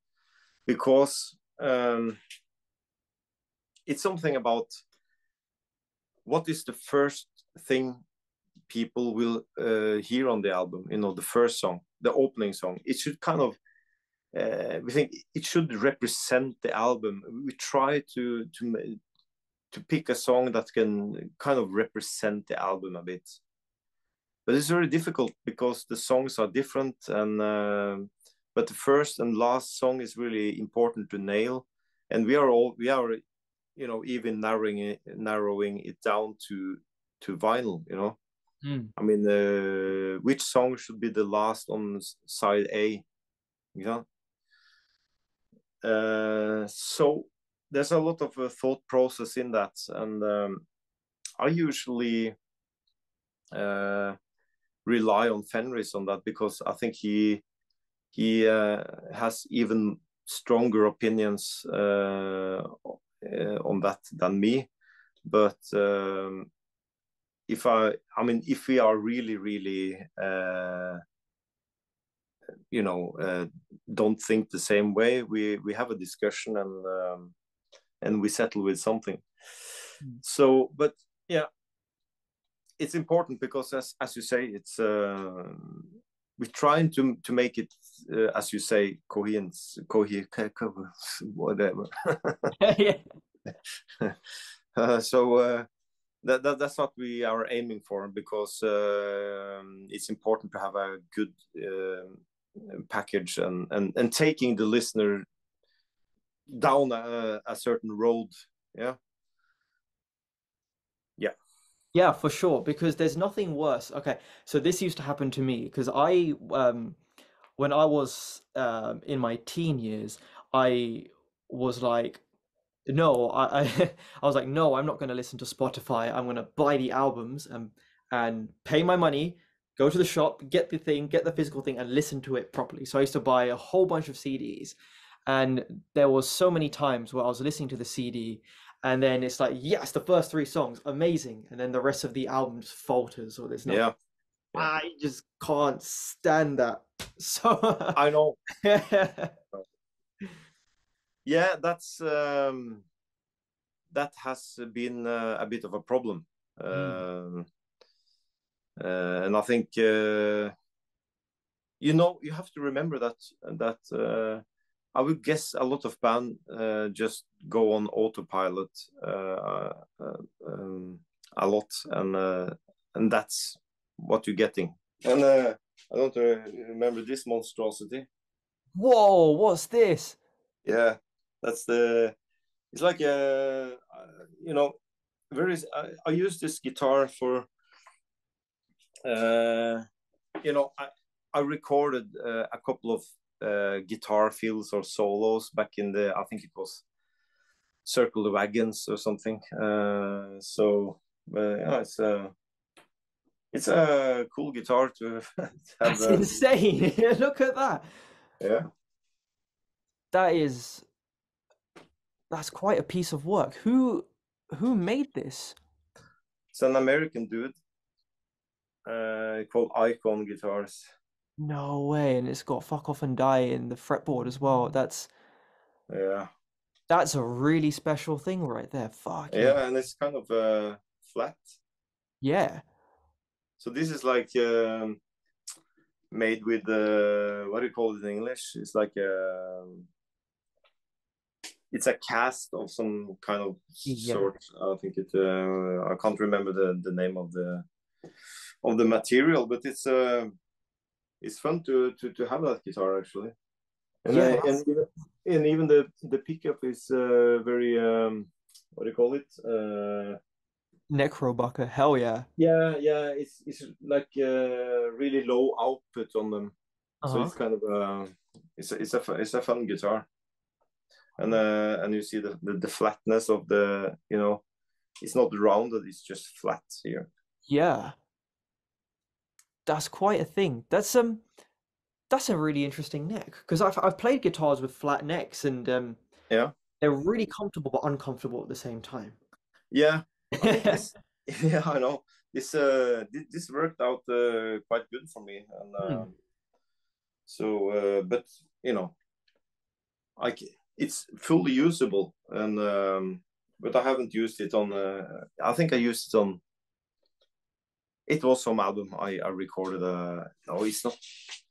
because it's something about what is the first thing people will hear on the album. You know, the first song, the opening song. It should kind of. We think it should represent the album. We try to pick a song that can kind of represent the album a bit, but it's very difficult because the songs are different. And but the first and last song is really important to nail, and we are, you know, even narrowing it down to vinyl. You know, I mean, which song should be the last on side A? You know. So there's a lot of thought process in that, and I usually rely on Fenriz on that, because I think he has even stronger opinions on that than me. But if we are really you know, don't think the same way, we have a discussion, and we settle with something. So, but yeah, it's important, because as you say, it's we're trying to make it as you say, whatever. So that's what we are aiming for, because it's important to have a good package, and taking the listener down a certain road. Yeah, for sure, because there's nothing worse. Okay, so this used to happen to me, because I when I was in my teen years, I was like, no, I was like, no, I'm not going to listen to Spotify. I'm going to buy the albums and pay my money, go to the shop, get the thing, get the physical thing, and listen to it properly. So I used to buy a whole bunch of CDs, and there was so many times where I was listening to the CD, and then it's like, yes, the first three songs, amazing, and then the rest of the album just falters, or there's no. Yeah. I just can't stand that. So I know. Yeah, that's that has been a bit of a problem. And I think you know, you have to remember that I would guess a lot of bands just go on autopilot a lot, and that's what you're getting. And I don't remember this monstrosity. Whoa, what's this? Yeah, that's the. It's like a, you know, I use this guitar for. You know, I recorded a couple of guitar fills or solos back in the, I think it was Circle the Wagons or something. Yeah, it's a cool guitar to have. That's insane. Look at that. Yeah. That's quite a piece of work. Who made this? It's an American dude. Called Icon Guitars. No way. And it's got Fuck Off and Die in the fretboard as well. That's a really special thing right there. Fuck yeah. Yeah, and it's kind of flat. Yeah. So this is like made with what do you call it in English? It's like it's a cast of some kind of sort. I think it. I can't remember the name of the material, but it's fun to have that guitar actually. And yeah. And even the pickup is very what do you call it? Necrobucker. Hell yeah. Yeah. It's like really low output on them, so it's kind of it's a fun guitar. And you see the flatness of the, you know, it's not rounded, it's just flat here. Yeah, that's quite a thing. That's a really interesting neck, because I've played guitars with flat necks, and they're really comfortable but uncomfortable at the same time. Yeah. I know this worked out quite good for me, and but you know, it's fully usable, and but I haven't used it on. I think I used it on. It was some album I recorded. No, it's not.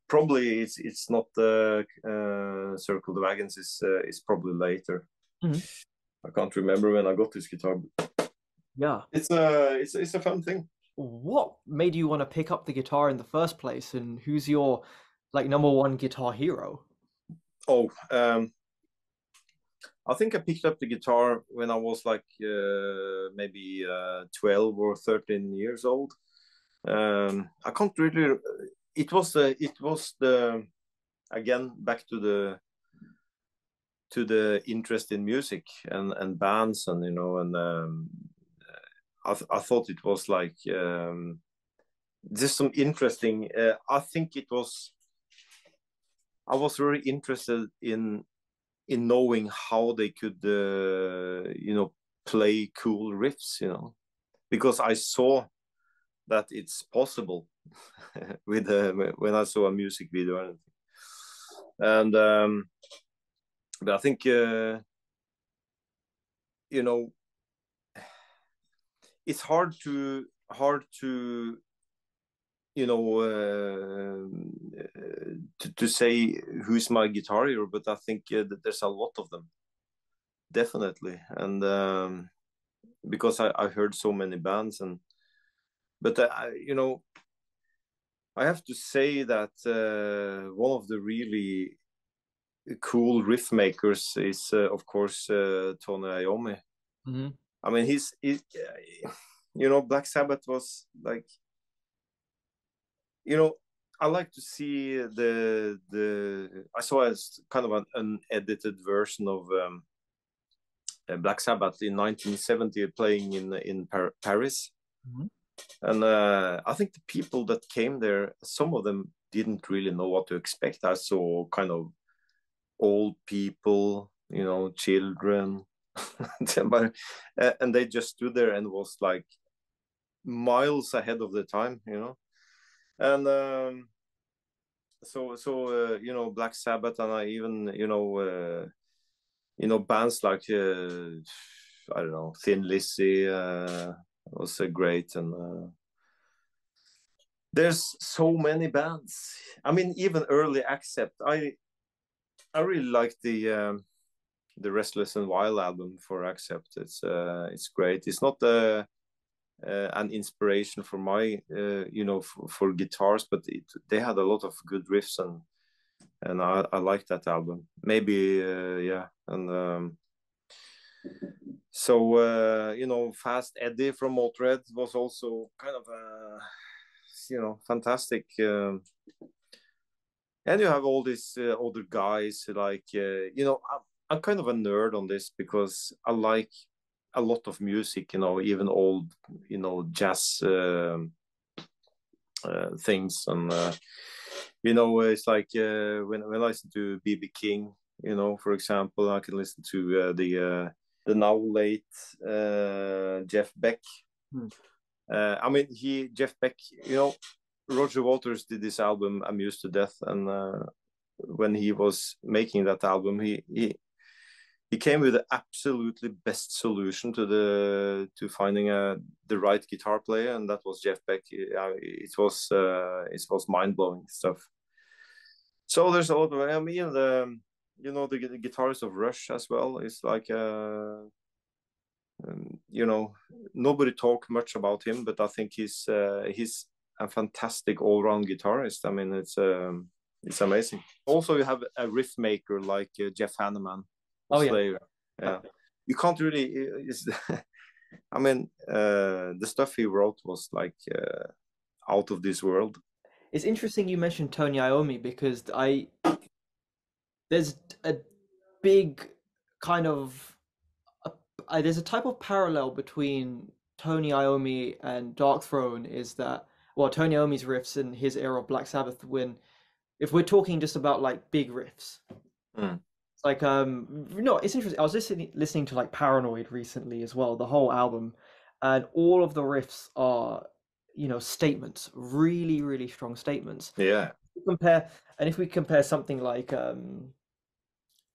Probably it's not Circle the Wagons. It's probably later. I can't remember when I got this guitar. Yeah, it's a fun thing. What made you want to pick up the guitar in the first place, and who's your like #1 guitar hero? I think I picked up the guitar when I was like maybe 12 or 13 years old. I can't really. It was again back to the interest in music and bands, and you know, and. I thought it was like just some interesting. I think it was. I was very interested in knowing how they could, you know, play cool riffs, you know, because I saw that it's possible with when I saw a music video and everything. And but I think you know. It's hard to you know to say who's my guitar hero, but I think that there's a lot of them, definitely, and because I heard so many bands, and but you know, I have to say that one of the really cool riff makers is of course Tony Iommi. I mean, he's you know, Black Sabbath was like, you know, I like to see the I saw as kind of an unedited version of Black Sabbath in 1970 playing in Paris. Mm-hmm. And I think the people that came there, some of them didn't really know what to expect. I saw kind of old people, you know, children, and they just stood there and was like miles ahead of the time, you know. And so you know, Black Sabbath, and I even, you know, bands like I don't know, Thin Lizzy was great, and there's so many bands. I mean, even early Accept. I really like the Restless and Wild album for Accept. It's great. It's not an inspiration for my you know, for guitars, but they had a lot of good riffs, and I like that album. Maybe yeah. And so you know, Fast Eddie from Motörhead was also kind of you know, fantastic. And you have all these other guys like you know, I'm kind of a nerd on this because I like a lot of music, you know, even old, you know, jazz things, and you know, it's like when I listen to BB King, you know, for example, I can listen to the now late Jeff Beck. Hmm. I mean, Jeff Beck, you know, Roger Waters did this album Amused to Death, and when he was making that album, he came with the absolutely best solution to finding the right guitar player, and that was Jeff Beck. It was mind blowing stuff. So there's a lot of, I mean, you know, the guitarist of Rush as well. It's like you know, nobody talk much about him, but I think he's a fantastic all round guitarist. I mean, it's amazing. Also, you have a riff maker like Jeff Hanneman. Oh yeah. Yeah, you can't really. I mean, the stuff he wrote was like out of this world. It's interesting you mentioned Tony Iommi, because there's a big kind of there's a type of parallel between Tony Iommi and Darkthrone. Is that, well, Tony Iommi's riffs in his era of Black Sabbath, when, if we're talking just about like big riffs. Mm. Like no, it's interesting. I was listening to like Paranoid recently as well, the whole album, and all of the riffs are, you know, statements, really, really strong statements. Yeah. If we compare something like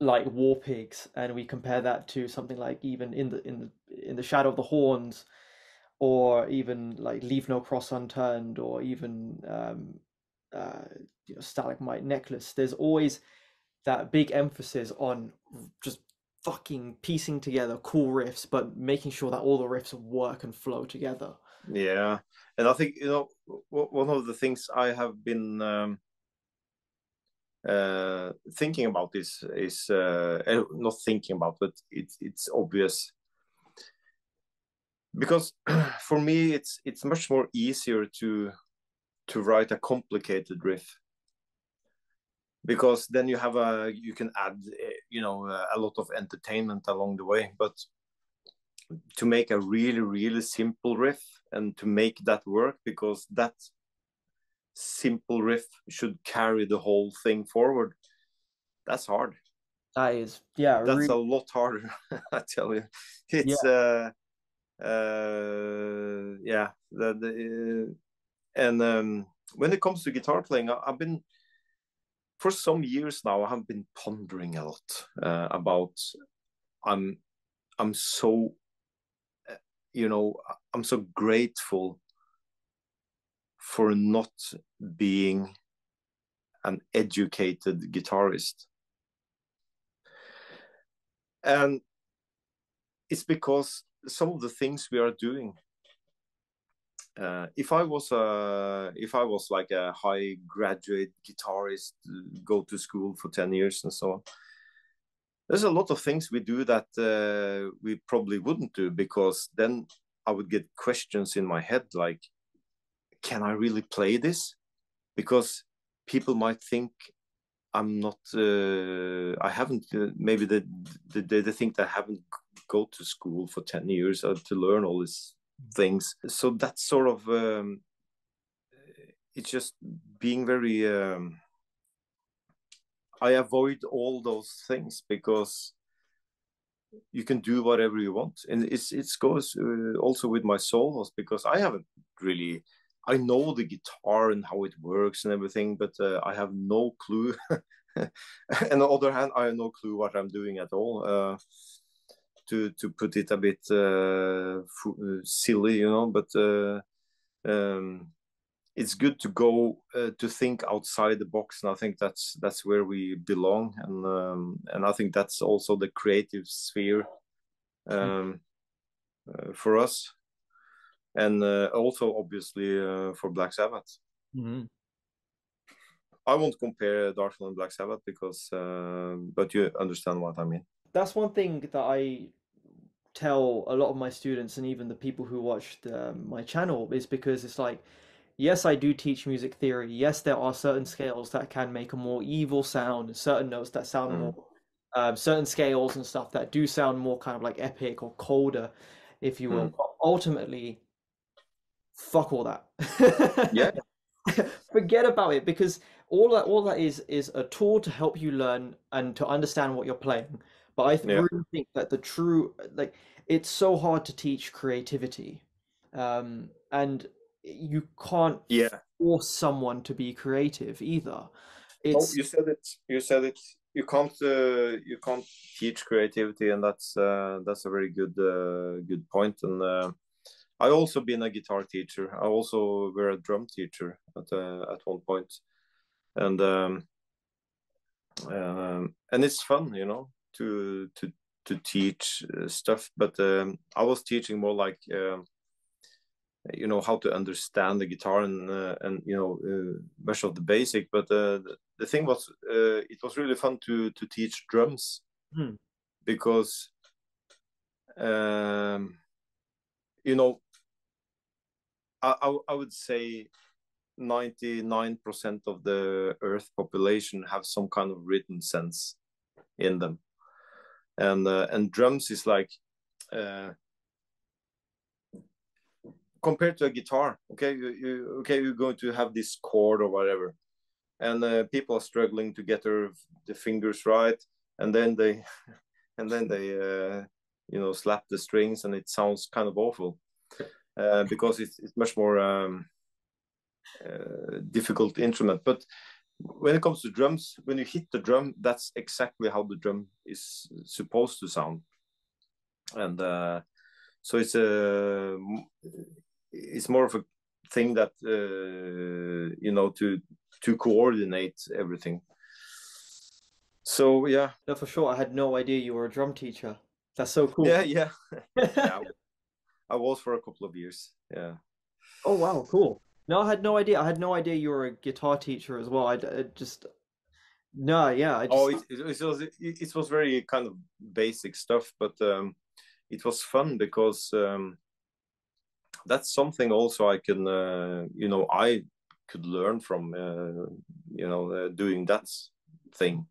War Pigs, and we compare that to something like even in the Shadow of the Horns, or even like Leave No Cross Unturned, or even you know, Stalagmite Necklace, there's always that big emphasis on just fucking piecing together cool riffs, but making sure that all the riffs work and flow together. Yeah. And I think, you know, one of the things I have been thinking about is not thinking about, but it's obvious, because for me it's much more easier to write a complicated riff, because then you can add, you know, a lot of entertainment along the way. But to make a really, really simple riff, and to make that work, because that simple riff should carry the whole thing forward, that's hard. That is, yeah, that's a lot harder. I tell you, it's yeah. And when it comes to guitar playing, I've been, for some years now, I have been pondering a lot about, I'm so, you know, I'm so grateful for not being an educated guitarist. And it's because some of the things we are doing, if I was like a high graduate guitarist, go to school for 10 years and so on, there's a lot of things we do that we probably wouldn't do, because then I would get questions in my head like, can I really play this? Because people might think I'm not, I haven't, maybe they think that I haven't go to school for 10 years to learn all these things. So that's sort of, it's just being very, I avoid all those things because you can do whatever you want. And it's goes also with my solos, because I haven't really, I know the guitar and how it works and everything, but I have no clue. And on the other hand, I have no clue what I'm doing at all. To put it a bit silly, you know, but it's good to go to think outside the box, and I think that's where we belong, and I think that's also the creative sphere for us, and also obviously for Black Sabbath. Mm-hmm. I won't compare Darkthrone and Black Sabbath because, but you understand what I mean. That's one thing that I tell a lot of my students, and even the people who watched my channel, is because it's like, yes, I do teach music theory. Yes, there are certain scales that can make a more evil sound, and certain notes that sound more, certain scales and stuff that do sound more kind of like epic or colder, if you will. But ultimately, fuck all that. Yeah. Forget about it, because all that is a tool to help you learn and to understand what you're playing. But I really think that the true, like, it's so hard to teach creativity, and you can't force someone to be creative either. It's... Oh, you said it. You can't teach creativity, and that's a very good point. And I also been a guitar teacher. I also were a drum teacher at one point, and it's fun, you know, to teach stuff. But I was teaching more like you know, how to understand the guitar and you know, much of the basic. But the thing was, it was really fun to teach drums because you know, I would say 99% of the Earth population have some kind of written sense in them, and drums is like, compared to a guitar, okay, you're going to have this chord or whatever, and people are struggling to get the fingers right, and then they you know, slap the strings, and it sounds kind of awful because it's much more difficult instrument. But when it comes to drums, when you hit the drum, that's exactly how the drum is supposed to sound, and so it's more of a thing that you know, to coordinate everything. So yeah, no, for sure. I had no idea you were a drum teacher. That's so cool. Yeah. Yeah, I was for a couple of years. Yeah. Oh wow, cool. No, I had no idea. I had no idea you were a guitar teacher as well. It was very kind of basic stuff, but it was fun because that's something also I can, you know, I could learn from, you know, doing that thing.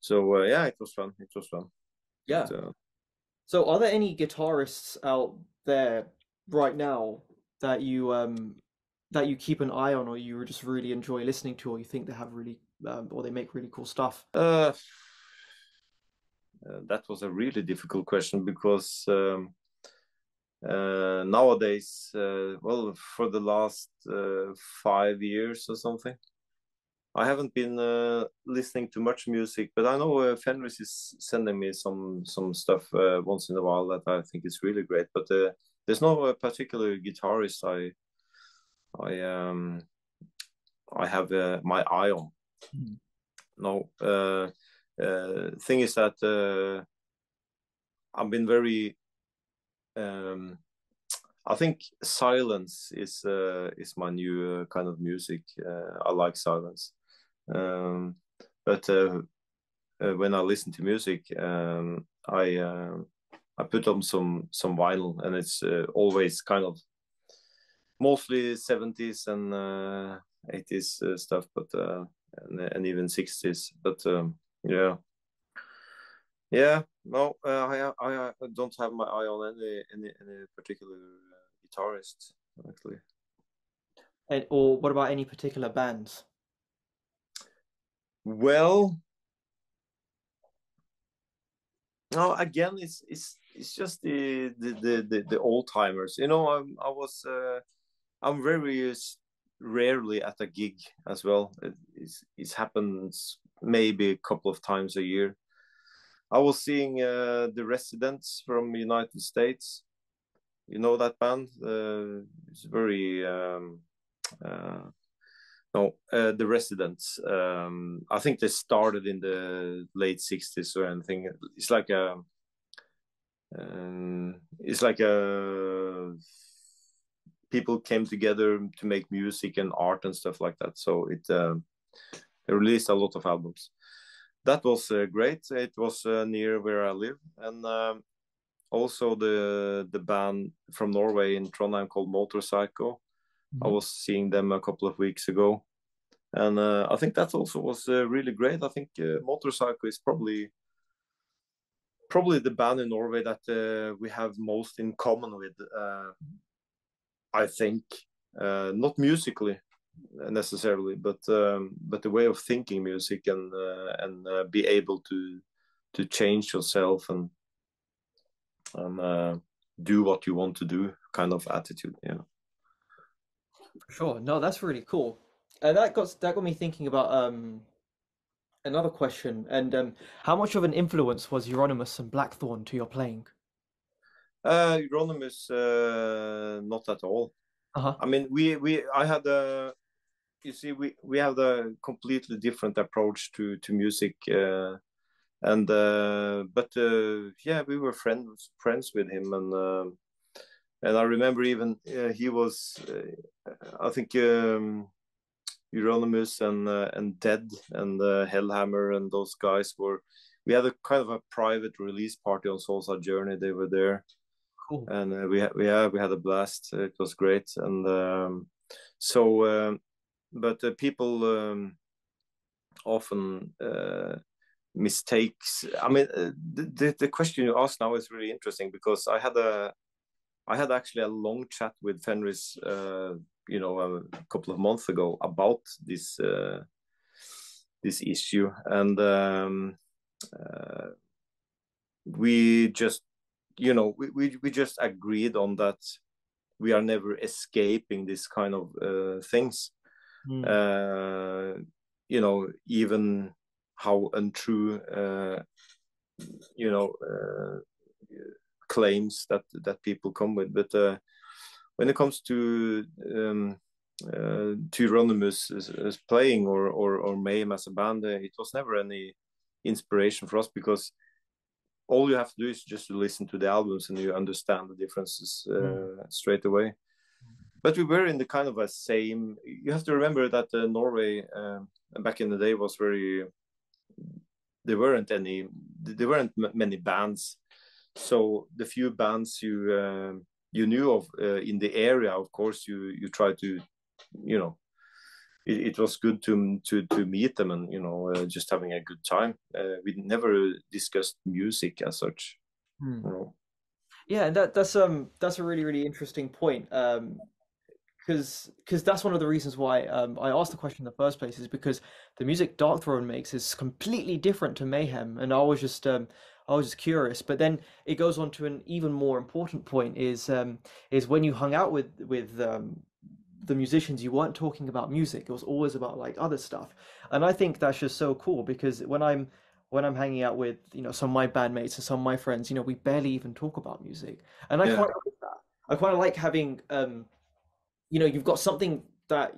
So yeah, it was fun. Yeah. But, so are there any guitarists out there right now that you keep an eye on, or you just really enjoy listening to, or you think they have really or they make really cool stuff? That was a really difficult question because nowadays, well, for the last 5 years or something, I haven't been listening to much music, but I know Fenriz is sending me some stuff once in a while that I think is really great. But there's no particular guitarist I have my eye on. No, thing is that I've been very. I think silence is my new kind of music. I like silence, but when I listen to music, I put on some vinyl, and it's always kind of mostly 70s and 80s stuff, but and even 60s. But I don't have my eye on any particular guitarist, actually. And, or what about any particular bands? Well, no, again, it's just the old timers. You know, I'm very rarely at a gig as well. It happens maybe a couple of times a year. I was seeing The Residents from the United States. You know that band? It's very The Residents. I think they started in the late 60s or anything. It's like a people came together to make music and art and stuff like that. So they released a lot of albums. That was great. It was near where I live, and also the band from Norway in Trondheim called Motorcycle. Mm-hmm. I was seeing them a couple of weeks ago, and I think that also was really great. I think Motorcycle is probably the band in Norway that we have most in common with. I think not musically necessarily, but the way of thinking music and be able to change yourself and do what you want to do, kind of attitude. Yeah, for sure. No, that's really cool, and that got me thinking about another question. And how much of an influence was Euronymous and Blackthorn to your playing? Euronymous, not at all. Uh-huh. I mean, we have the completely different approach to music, but we were friends with him, and I remember even he was, I think, Euronymous and Dead and Hellhammer and those guys were. We had a kind of a private release party on Soulside Journey. They were there. Cool. And we had a blast. It was great, and but people often mistakes. I mean, the question you asked now is really interesting, because I had actually a long chat with Fenriz, a couple of months ago about this issue, and we just. You know, we just agreed on that we are never escaping this kind of things. Mm. Even how untrue, claims that people come with. But when it comes to Euronymous as playing or Mayhem as a band, it was never any inspiration for us, because all you have to do is just listen to the albums and you understand the differences straight away. But we were in the kind of a same. You have to remember that Norway back in the day was very. There weren't many bands, so the few bands you knew of in the area, of course, you try to, It was good to meet them and just having a good time. We never discussed music as such. Mm. Yeah, and that's a really, really interesting point. Because that's one of the reasons why I asked the question in the first place, is because the music Darkthrone makes is completely different to Mayhem, and I was just curious. But then it goes on to an even more important point, is when you hung out with the musicians, you weren't talking about music. It was always about like other stuff, and I think that's just so cool, because when I'm hanging out with some of my bandmates and some of my friends, we barely even talk about music, and I quite like that. I quite like having you've got something that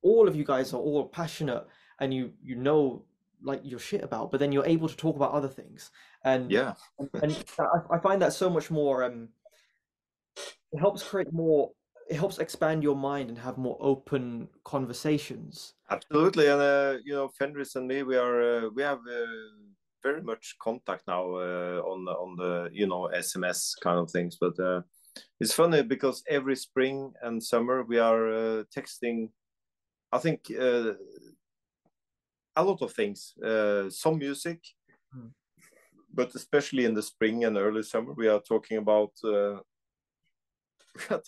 all of you guys are all passionate and your shit about, but then you're able to talk about other things, and I find that so much more. It helps create more. It helps expand your mind and have more open conversations. Absolutely, and Fenriz and me, we have very much contact now on the SMS kind of things. But it's funny because every spring and summer we are texting. I think a lot of things, some music, but especially in the spring and early summer, we are talking about, we are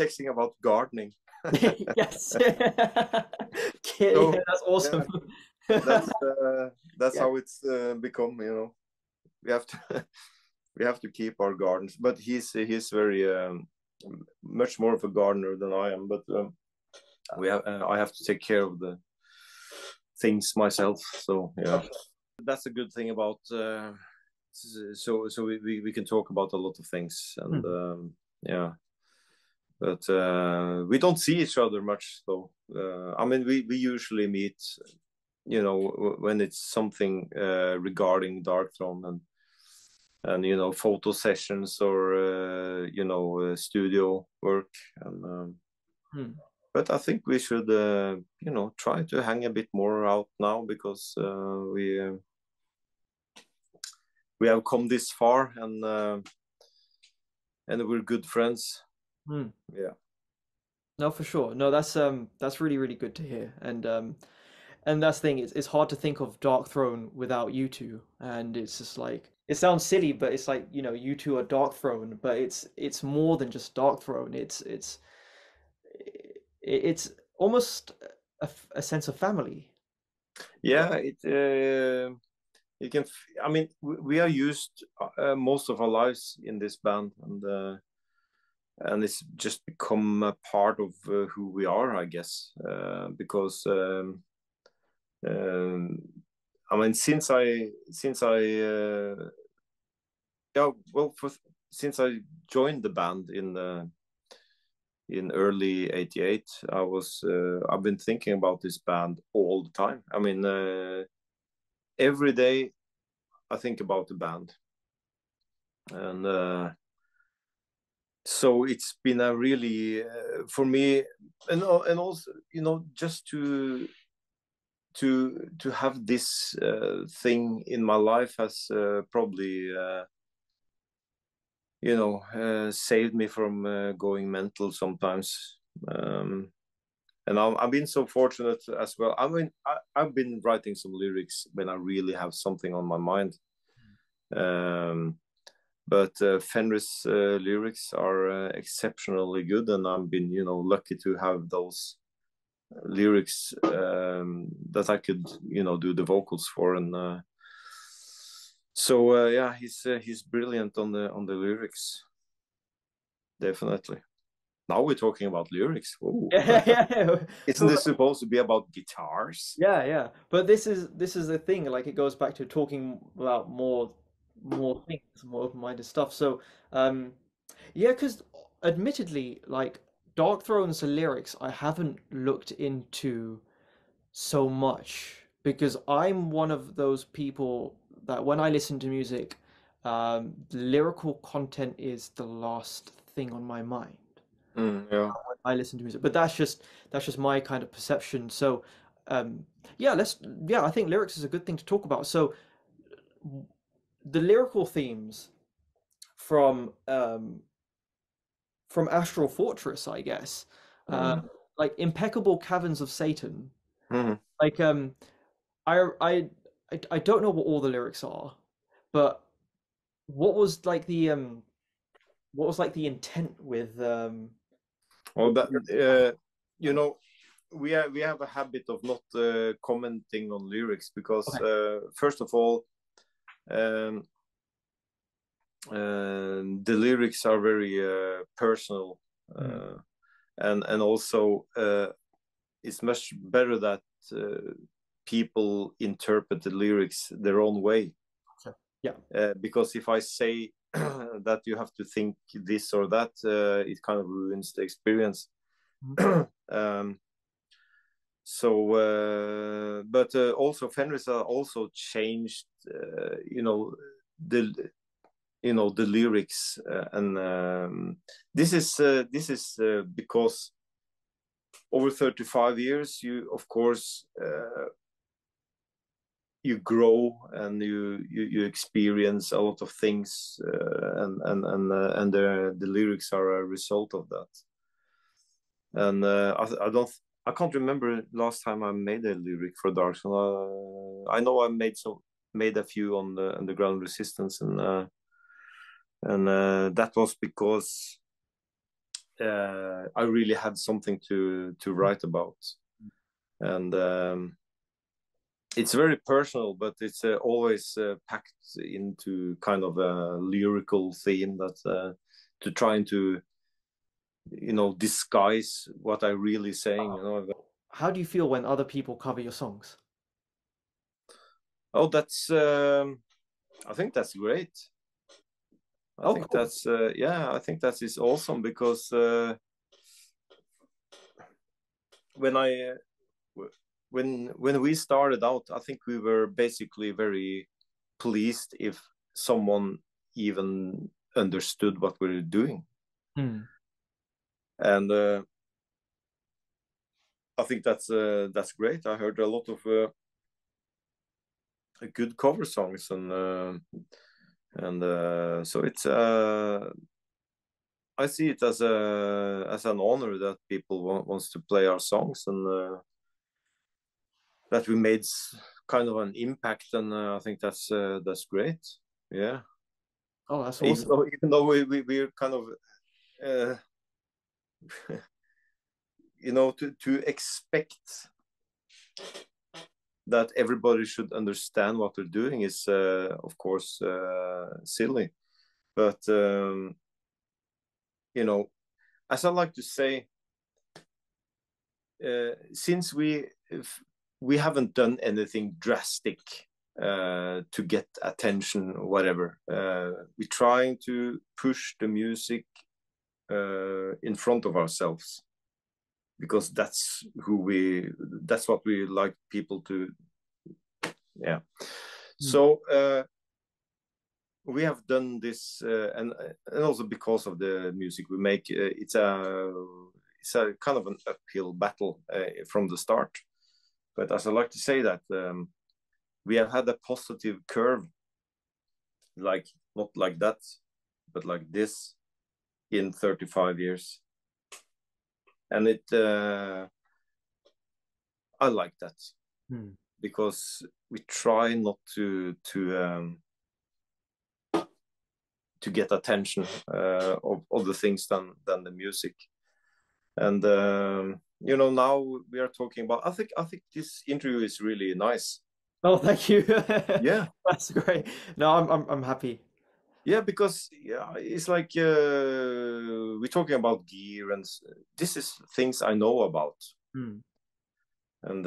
texting about gardening. Yes. So, yeah, that's awesome. Yeah, that's yeah, how it's become, you know. We have to keep our gardens, but he's very much more of a gardener than I am, but I have to take care of the things myself, so yeah, that's a good thing about so we can talk about a lot of things, and yeah, but we don't see each other much though. I mean, we usually meet, you know, when it's something regarding Darkthrone, and you know, photo sessions or you know, studio work, and but I think we should, you know, try to hang a bit more out now, because we have come this far, and we're good friends. Yeah, no, for sure. No, that's really, really good to hear. And that's the thing, it's hard to think of Darkthrone without you two, and it's just like, it sounds silly, but it's like, you know, you two are Darkthrone, but it's more than just Darkthrone. It's almost a sense of family. Yeah, it can. I mean, we are used most of our lives in this band, and it's just become a part of who we are, I guess. Because I mean, since I joined the band in early '88, I've been thinking about this band all the time. I mean, every day I think about the band, and so it's been a really for me, and also, you know, just to have this thing in my life has probably you know, saved me from going mental sometimes. And I've been so fortunate as well. I mean, I've been writing some lyrics when I really have something on my mind. But Fenriz lyrics are exceptionally good, and I've been, you know, lucky to have those lyrics that I could, you know, do the vocals for, and so yeah, he's brilliant on the lyrics, definitely. Now we're talking about lyrics. Yeah, yeah. Isn't this supposed to be about guitars? Yeah, yeah. But this is the thing. Like, it goes back to talking about more things, more open-minded stuff. So yeah, because admittedly, like, Darkthrone's lyrics, I haven't looked into so much, because I'm one of those people that when I listen to music, lyrical content is the last thing on my mind. Yeah. When I listen to music, but that's just my kind of perception. So yeah, I think lyrics is a good thing to talk about. So the lyrical themes from Astral Fortress, I guess, like impeccable caverns of Satan. Like I don't know what all the lyrics are, but what was the intent with well, that you know, we have a habit of not commenting on lyrics, because first of all, the lyrics are very personal, and also it's much better that people interpret the lyrics their own way. Yeah. Because if I say that you have to think this or that, it kind of ruins the experience. But also Fenriz also changed, the lyrics, and this is because over 35 years, you of course. You grow, and you experience a lot of things, and the lyrics are a result of that. And I don't I can't remember last time I made a lyric for Darkthrone. I know I made a few on the Underground Resistance, and that was because I really had something to write about, and it's very personal, but it's always packed into kind of a lyrical theme that to trying to, you know, disguise what I really saying. You know, how do you feel when other people cover your songs? Oh, that's I think that's great. I think that's yeah, I think that is awesome, because when we started out, I think we were basically very pleased if someone even understood what we were doing. Mm. And I think that's great. I heard a lot of good cover songs, and so it's I see it as an honor that people wants to play our songs, and that we made kind of an impact, and I think that's great. Yeah. Oh, that's awesome. Even though we're kind of you know, to expect that everybody should understand what they're doing is, of course, silly. But, you know, as I like to say, since we haven't done anything drastic to get attention or whatever, we're trying to push the music in front of ourselves, because that's what we like people to, yeah. So we have done this, and also because of the music we make, it's a kind of an uphill battle from the start. But as I like to say, that we have had a positive curve, like not like that, but like this, in 35 years. And it I like that. Mm. Because we try not to get attention of other things than the music. And you know, now we are talking about, I think this interview is really nice. Oh, thank you. Yeah. That's great. No, I'm happy. Yeah, because yeah, it's like we're talking about gear, and this is things I know about. Mm. And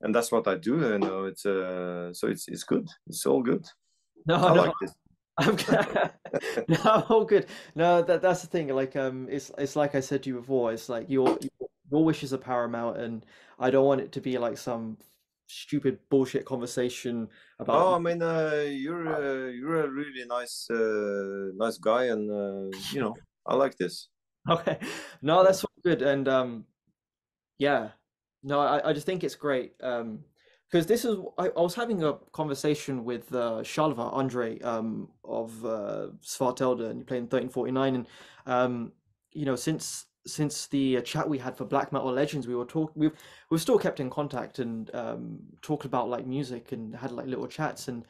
and that's what I do. You know, it's so it's good. It's all good. No, I like this. I'm glad. No, all good. No, that's the thing. Like it's like I said to you before. It's like your wishes are paramount, and I don't want it to be like some stupid bullshit conversation about. Oh, I mean, you're a really nice guy, and you know, I like this. Okay, no, that's all good, and yeah, no, I just think it's great, because this is I was having a conversation with Shalva Andre of Svartelda, and you played in 1349, and you know, since the chat we had for Black Metal Legends, we've still kept in contact, and talked about like music and had like little chats, and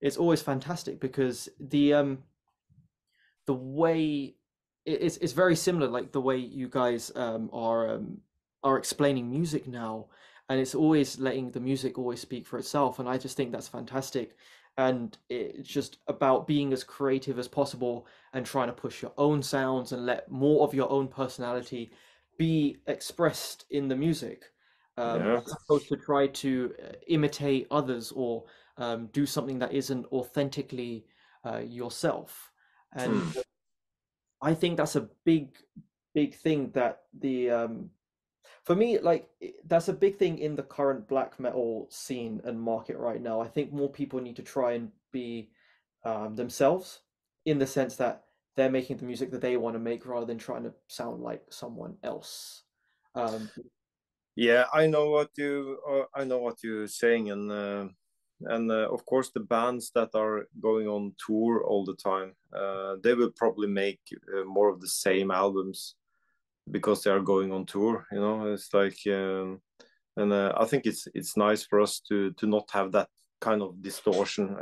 it's always fantastic, because the way it's very similar, like the way you guys are explaining music now, and it's always letting the music always speak for itself, and I just think that's fantastic. And it's just about being as creative as possible and trying to push your own sounds and let more of your own personality be expressed in the music, yeah. As opposed to try to imitate others, or do something that isn't authentically yourself. And I think that's a big thing that the for me, like, that's a big thing in the current black metal scene and market right now. I think more people need to try and be themselves, in the sense that they're making the music that they want to make, rather than trying to sound like someone else. Yeah, I know what you're saying, and of course the bands that are going on tour all the time, they will probably make more of the same albums. because they are going on tour, you know. It's like, and I think it's nice for us to not have that kind of distortion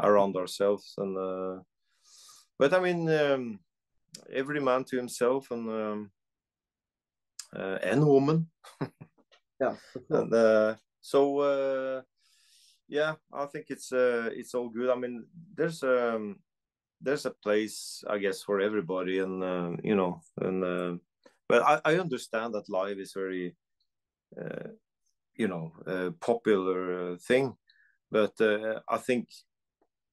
around ourselves. And but I mean, every man to himself, and woman. Yeah. And yeah, I think it's all good. I mean, there's a place, I guess, for everybody, and you know, and but I understand that live is very, you know, popular thing, but I think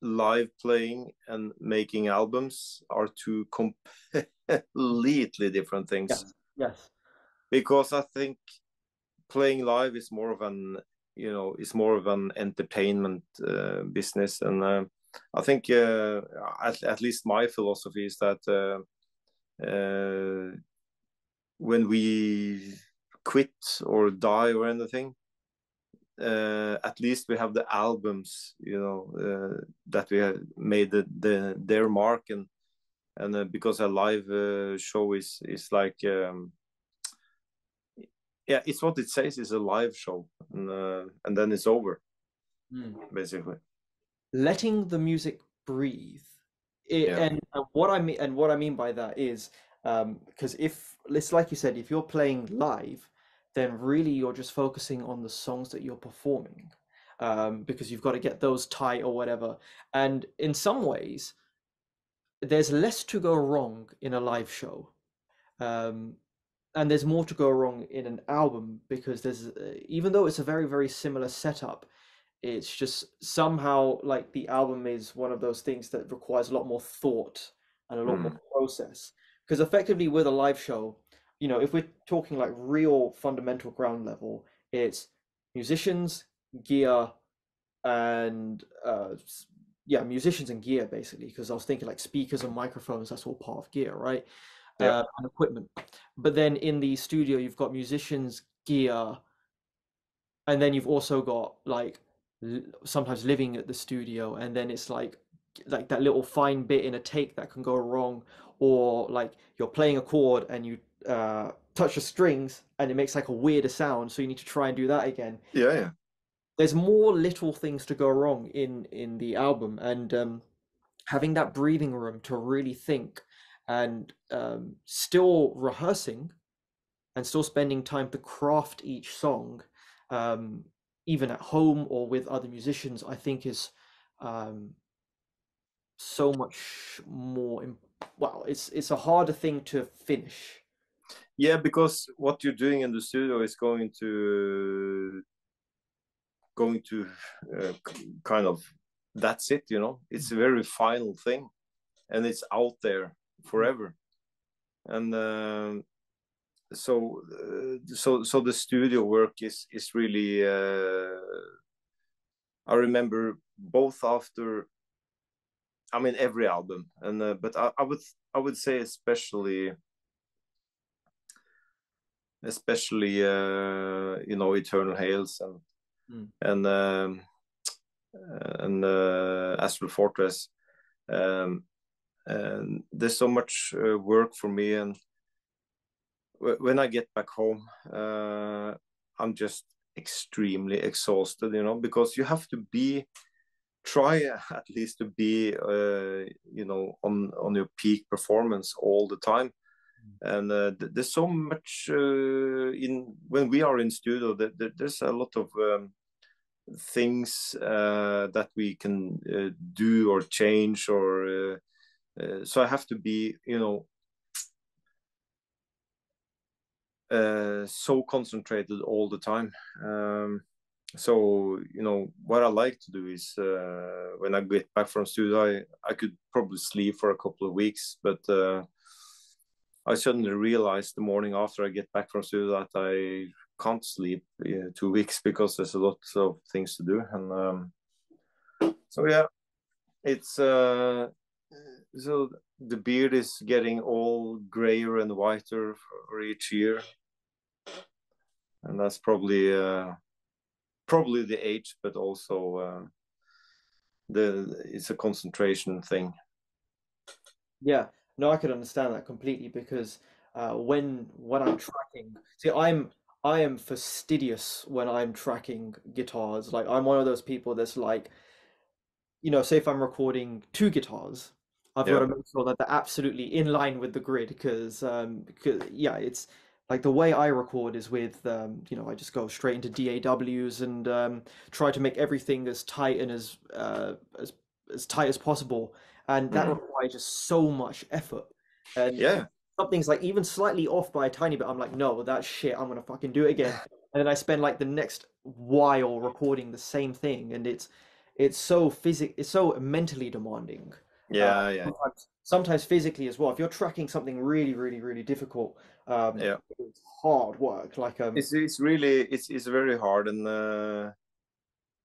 live playing and making albums are two completely different things. Yes. Yes, because I think playing live is more of an, you know, it's more of an entertainment business, and I think at least my philosophy is that when we quit or die or anything, at least we have the albums, you know, that we have made their mark, and because a live show is like, yeah, it's what it says, it's a live show, and then it's over, basically. Letting the music breathe, and what I mean by that is, because if it's like you said, if you're playing live, then really you're just focusing on the songs that you're performing, because you've got to get those tight or whatever. And in some ways, there's less to go wrong in a live show, and there's more to go wrong in an album, because there's, even though it's a very, very similar setup, it's just somehow like the album is one of those things that requires a lot more thought and a lot more process. Because effectively with a live show, you know, if we're talking like real fundamental ground level, it's musicians, gear, and yeah, musicians and gear basically, because I was thinking like speakers and microphones, that's all part of gear, right? Yeah. And equipment. But then in the studio, you've got musicians, gear, and then you've also got like sometimes living at the studio, and then it's like that little fine bit in a take that can go wrong, or like you're playing a chord and you touch the strings and it makes like a weirder sound, so you need to try and do that again. Yeah, yeah. There's more little things to go wrong in the album, and having that breathing room to really think, and still rehearsing and still spending time to craft each song, even at home or with other musicians, I think is so much more, well, it's a harder thing to finish. Yeah, because what you're doing in the studio is going to kind of, that's it, you know, it's a very final thing, and it's out there forever. And so the studio work is really, I remember both after, I mean, every album, and but I would say especially you know, Eternal Hails and Astral Fortress, and there's so much work for me, and when I get back home, I'm just extremely exhausted, you know, because you have to try at least to be, you know, on your peak performance all the time. And there's so much when we are in studio, there's a lot of things that we can do or change, or so I have to be, you know, so concentrated all the time. So, you know, what I like to do is, when I get back from studio, I could probably sleep for a couple of weeks, but I suddenly realized the morning after I get back from studio that I can't sleep 2 weeks, because there's a lot of things to do. And so, yeah, it's so the beard is getting all grayer and whiter for each year, and that's probably the age, but also it's a concentration thing. Yeah, no, I could understand that completely, because when I'm tracking. See, I am fastidious when I'm tracking guitars. Like, I'm one of those people that's like, you know, say if I'm recording two guitars, I've got to make sure that they're absolutely in line with the grid, because yeah, it's like the way I record is with, you know, I just go straight into DAWs and try to make everything as tight and as tight as possible, and that requires just so much effort. And yeah, something's like even slightly off by a tiny bit, I'm like, no, that's shit, I'm gonna fucking do it again. And then I spend like the next while recording the same thing, and it's so mentally demanding. Yeah, yeah. Sometimes physically as well. If you're tracking something really, really, really difficult, it's hard work. Like it's really it's very hard, and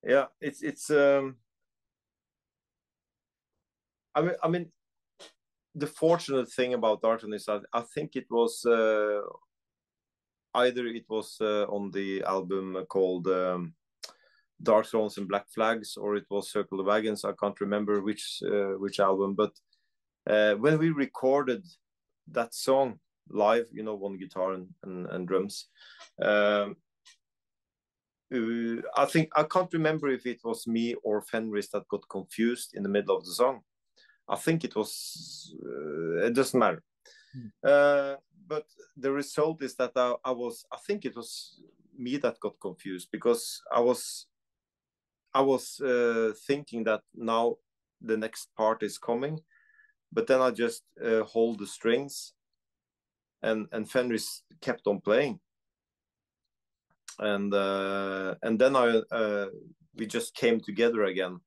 yeah, it's. I mean, the fortunate thing about Darkthrone is I think it was either it was on the album called Darkthrones and Black Flags, or it was Circle the Wagons. I can't remember which album, but when we recorded that song live, you know, one guitar and drums, I think, I can't remember if it was me or Fenriz that got confused in the middle of the song. I think it was, it doesn't matter. But the result is that I think it was me that got confused, because I was thinking that now the next part is coming, but then I just hold the strings, and Fenriz kept on playing, and then we just came together again,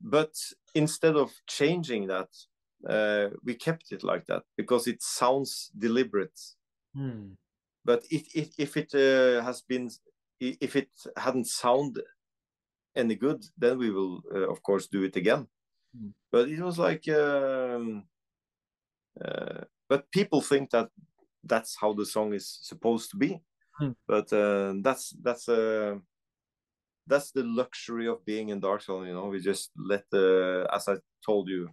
but instead of changing that, we kept it like that because it sounds deliberate. But if it hadn't sound any good, then we will of course do it again. But it was like, but people think that that's how the song is supposed to be. But that's the luxury of being in Darkthrone, you know. We just let the, as I told you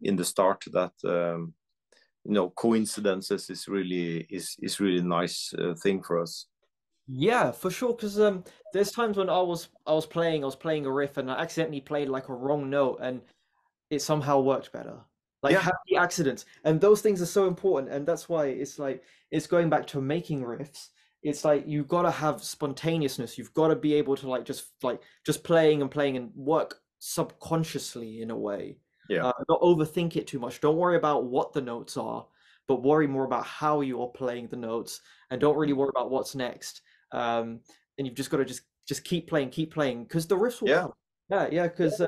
in the start, that you know, coincidences is really nice thing for us. Yeah, for sure. Because there's times when I was playing a riff and I accidentally played like a wrong note, and it somehow worked better. Like, happy accidents, and those things are so important. And that's why it's like, it's going back to making riffs. It's like, you've got to have spontaneousness. You've got to be able to just playing and work subconsciously in a way. Yeah, don't overthink it too much. Don't worry about what the notes are, but worry more about how you are playing the notes, and don't really worry about what's next. And you've just got to just keep playing, because the riffs will come. Yeah. Because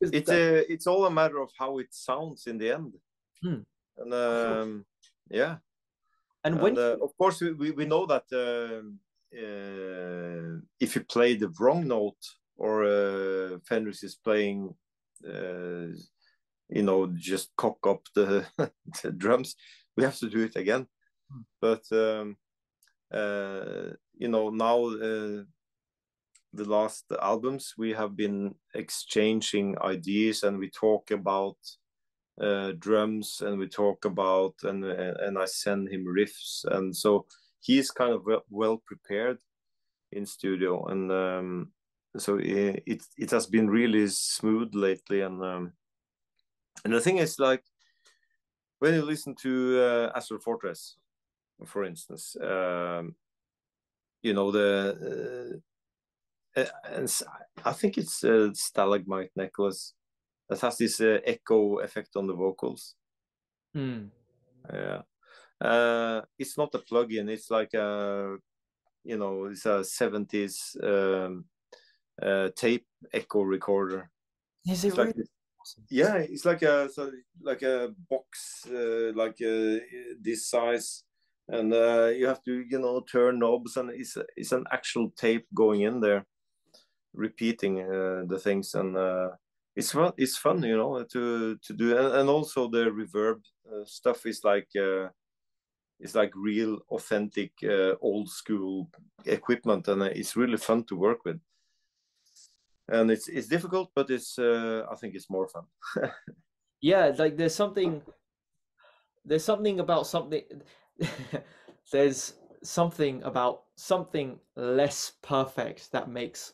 it's all a matter of how it sounds in the end. And yeah. And when of course we know that if you play the wrong note, or Fenriz is playing, you know, just cock up the, the drums, we have to do it again. But you know, now the last albums we have been exchanging ideas, and we talk about drums, and we talk about, and I send him riffs, and so he's kind of well prepared in studio, and so it has been really smooth lately. And and the thing is, like, when you listen to Astral Fortress, for instance, you know, the and I think it's Stalagmite Necklace that has this echo effect on the vocals. Yeah, it's not a plug-in. It's like a, you know, it's a 70s. Tape echo recorder. Is it really? Yeah, it's like a box like this size, and you have to, you know, turn knobs, and it's an actual tape going in there, repeating the things, and it's fun, you know, to do, and also the reverb stuff is like it's like real authentic old school equipment, and it's really fun to work with. and it's difficult, but it's I think it's more fun. Yeah, like there's something about something. There's something about something less perfect that makes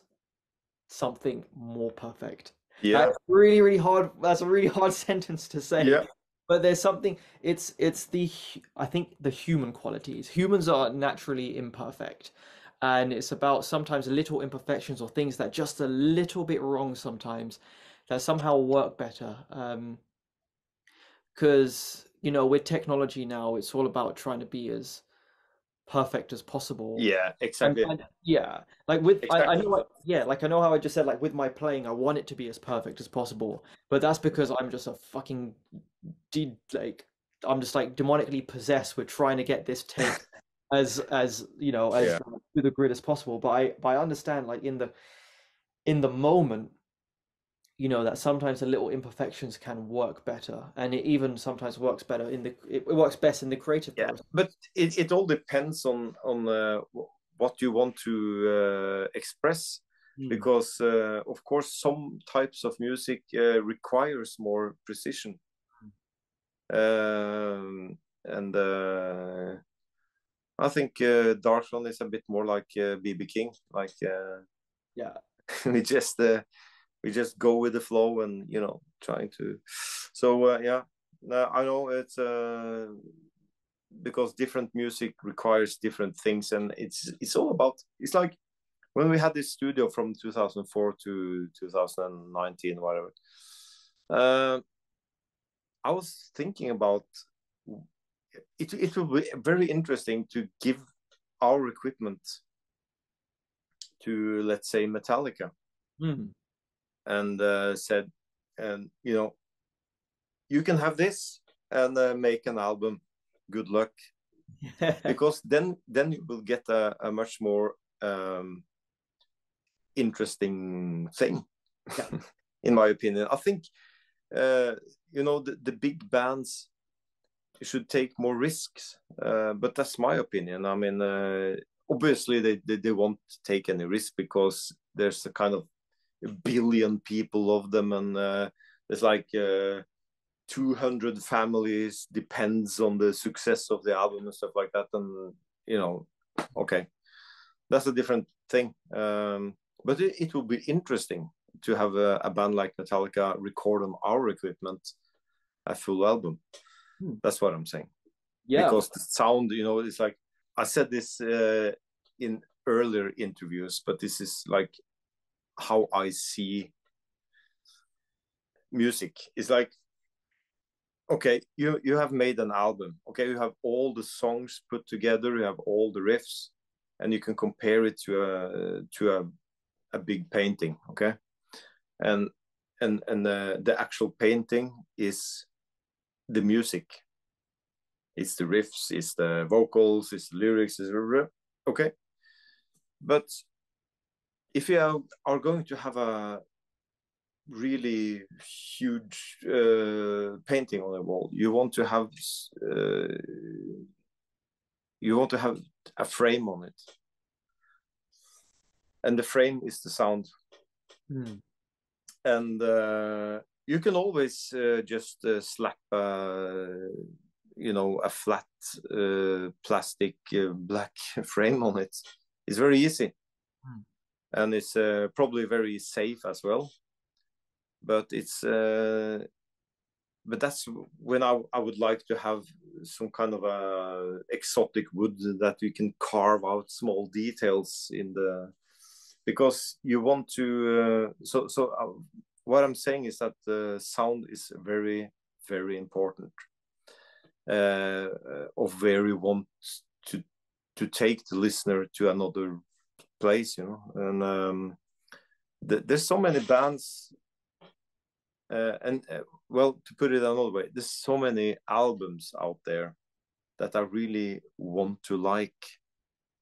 something more perfect. Yeah, that's really, really hard. That's a really hard sentence to say. Yeah. But there's something, it's the, I think the human qualities. Humans are naturally imperfect, and it's about sometimes little imperfections or things that just a little bit wrong sometimes that somehow work better. 'Cause you know, with technology now, it's all about trying to be as perfect as possible. Yeah, exactly. And yeah, like with exactly. I know, yeah, like I know how I just said, like with my playing, I want it to be as perfect as possible, but that's because I'm just a fucking I'm just like demonically possessed with trying to get this tape as you know, as yeah. to the grid as possible. But I understand, like in the moment, you know, that sometimes the little imperfections can work better, and it even sometimes works better in the it works best in the creative yeah. process. But it all depends on what you want to express, because of course some types of music requires more precision, and I think Darkthrone is a bit more like BB King, like yeah, we just go with the flow, and you know, trying to. So yeah, I know it's because different music requires different things, and it's all about. It's like when we had this studio from 2004 to 2019, whatever. I was thinking about. It will be very interesting to give our equipment to, let's say, Metallica, and said, and you know, you can have this and make an album. Good luck, because then you will get a much more interesting thing, yeah. in my opinion. I think you know, the big bands. You should take more risks, but that's my opinion. I mean, obviously they won't take any risk because there's a kind of a billion people of them, and there's like 200 families depends on the success of the album and stuff like that. And you know, okay, that's a different thing. But it will be interesting to have a band like Metallica record on our equipment a full album. That's what I'm saying. Yeah, because the sound, you know, it's like I said this in earlier interviews, but this is like how I see music. It's like, okay, you have made an album. Okay, you have all the songs put together. You have all the riffs, and you can compare it to a big painting. Okay, and the actual painting is. The music, it's the riffs, it's the vocals, it's the lyrics, it's okay. But if you are going to have a really huge painting on the wall, you want to have a frame on it, and the frame is the sound, and. You can always just slap, you know, a flat plastic black frame on it. It's very easy, and it's probably very safe as well. But it's, but that's when I would like to have some kind of a exotic wood that you can carve out small details in the, because you want to what I'm saying is that the sound is very, very important of where you want to take the listener to another place, you know. And there's so many bands, well, to put it another way, there's so many albums out there that I really want to like,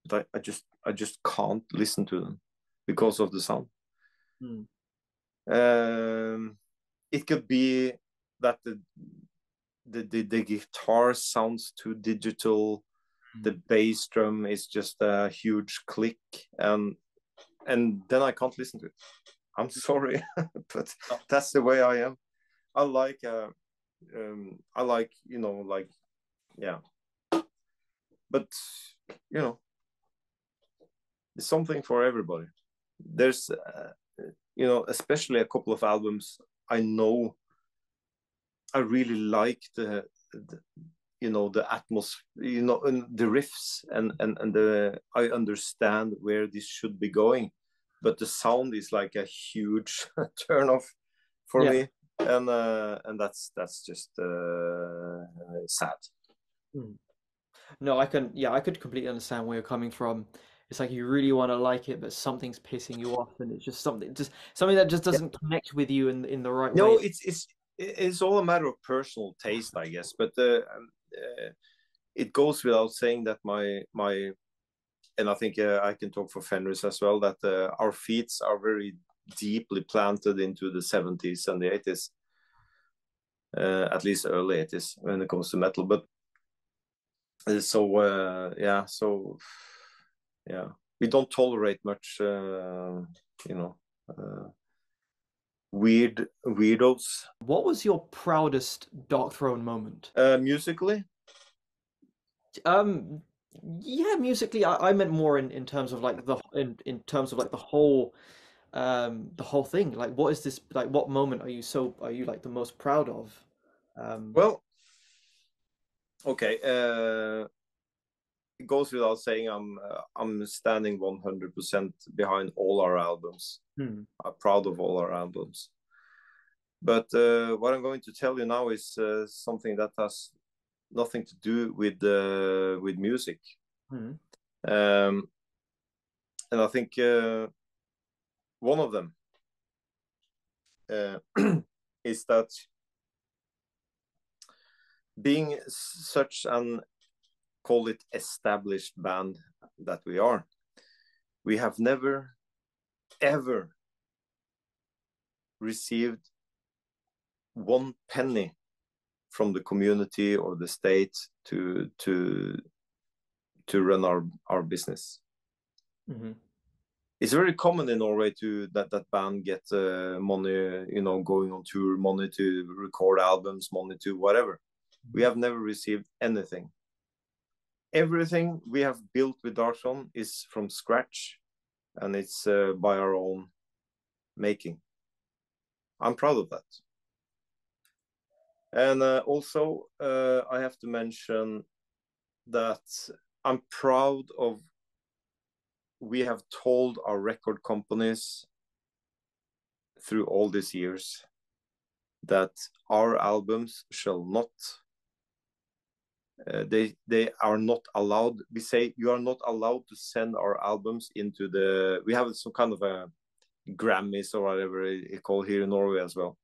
but I just can't listen to them because of the sound. It could be that the guitar sounds too digital, the bass drum is just a huge click, and then I can't listen to it. I'm sorry, but that's the way I am. I like, you know, like, yeah. But, you know, it's something for everybody. There's, you know, especially a couple of albums I know I really like the you know, the atmosphere, you know, and the riffs and the, I understand where this should be going, but the sound is like a huge turn off for yeah. me. And that's just sad. No, I can, yeah, I could completely understand where you're coming from. It's like you really want to like it, but something's pissing you off, and it's just something, that just doesn't yeah. connect with you in the right way. No, it's all a matter of personal taste, I guess. But it goes without saying that my, and I think I can talk for Fenriz as well, that our feeds are very deeply planted into the 70s and the 80s, at least early 80s when it comes to metal. But so yeah, so yeah, we don't tolerate much, you know. Weirdos. What was your proudest Darkthrone moment? Musically? Yeah, musically. I meant more in terms of like the in terms of like the whole thing. Like, what is this? Like, what moment are you like the most proud of? Well, okay. It goes without saying I'm standing 100% behind all our albums. I'm proud of all our albums, but what I'm going to tell you now is something that has nothing to do with music. And I think one of them is that being such an, call it, established band that we are, we have never ever received one penny from the community or the state to run our business. It's very common in Norway to that band get money, you know, going on tour, money to record albums, money to whatever. We have never received anything. Everything we have built with Darkthrone is from scratch, and it's by our own making. I'm proud of that. And also, I have to mention that I'm proud of, we have told our record companies through all these years that our albums shall not, they are not allowed. We say you are not allowed to send our albums into the. We have some kind of a Grammys or whatever it call here in Norway as well,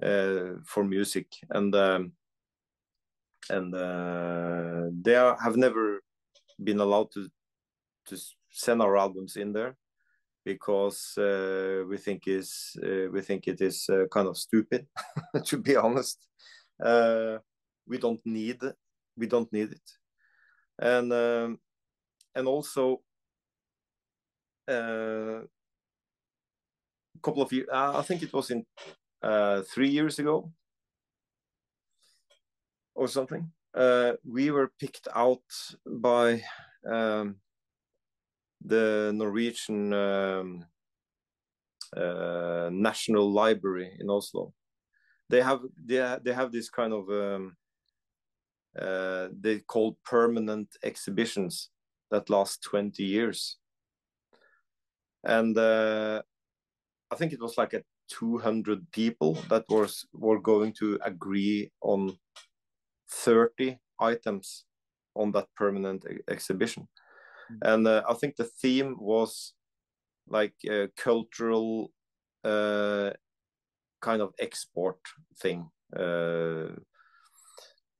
for music, and they have never been allowed to send our albums in there because we think it is kind of stupid to be honest. We don't need it, and also a couple of years, I think it was in 3 years ago or something. We were picked out by the Norwegian National Library in Oslo. They have this kind of they call permanent exhibitions that last 20 years. And I think it was like 200 people that were going to agree on 30 items on that permanent exhibition. And I think the theme was like cultural kind of export thing.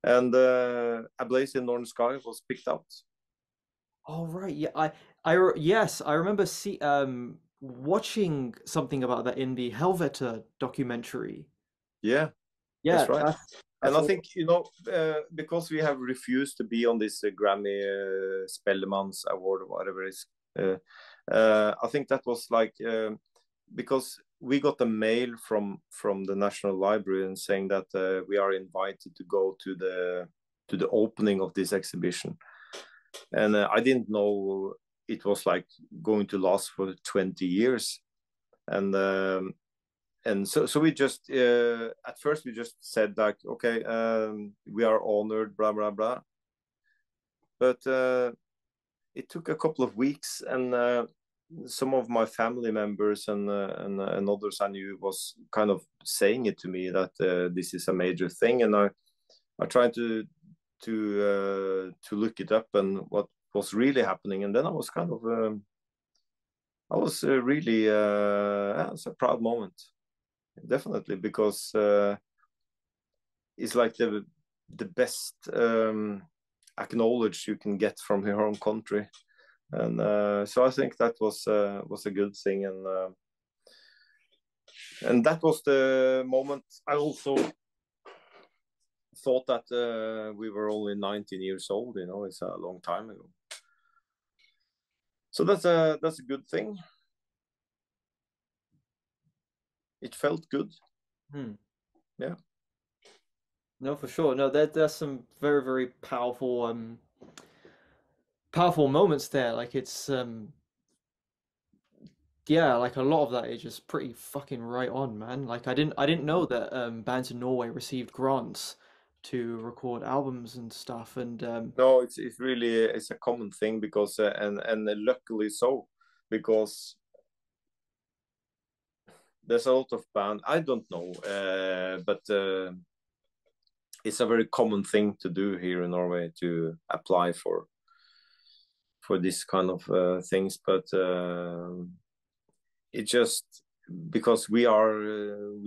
And A Blaze in Northern Sky was picked out. Oh, right. Yeah, I remember watching something about that in the Helveta documentary. Yeah, yeah, that's right. And I think, you know, because we have refused to be on this Grammy Spellemans Award or whatever it is, I think that was like because we got a mail from the National Library and saying that we are invited to go to the opening of this exhibition, and I didn't know it was like going to last for 20 years, and so we just at first we just said like, okay, we are honored, blah blah blah, but it took a couple of weeks, and some of my family members and others I knew was kind of saying it to me that this is a major thing, and I tried to look it up and what was really happening, and then I was kind of it was a proud moment, definitely, because it's like the best acknowledge you can get from your own country, and so I think that was a good thing, and that was the moment I also thought that we were only 19 years old. You know, it's a long time ago. So that's a good thing. It felt good. Yeah. No, for sure. No, there's some very, very powerful powerful moments there. Like it's like a lot of that is just pretty fucking right on, man. Like I didn't know that bands in Norway received grants to record albums and stuff, and no, it's a common thing, because and luckily so, because there's a lot of bands, I don't know, but it's a very common thing to do here in Norway, to apply for this kind of things, but it just because we are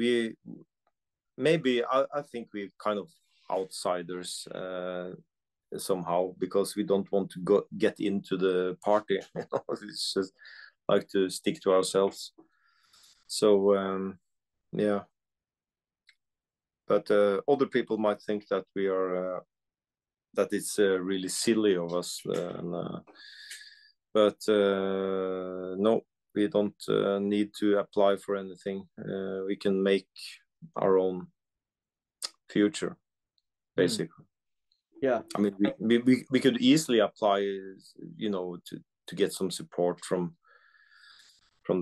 I think we're kind of outsiders somehow, because we don't want to get into the party. It's just like to stick to ourselves. So yeah, but other people might think that we are that it's really silly of us, but no, we don't need to apply for anything. We can make our own future, basically. Yeah, I mean, we could easily apply, you know, to get some support from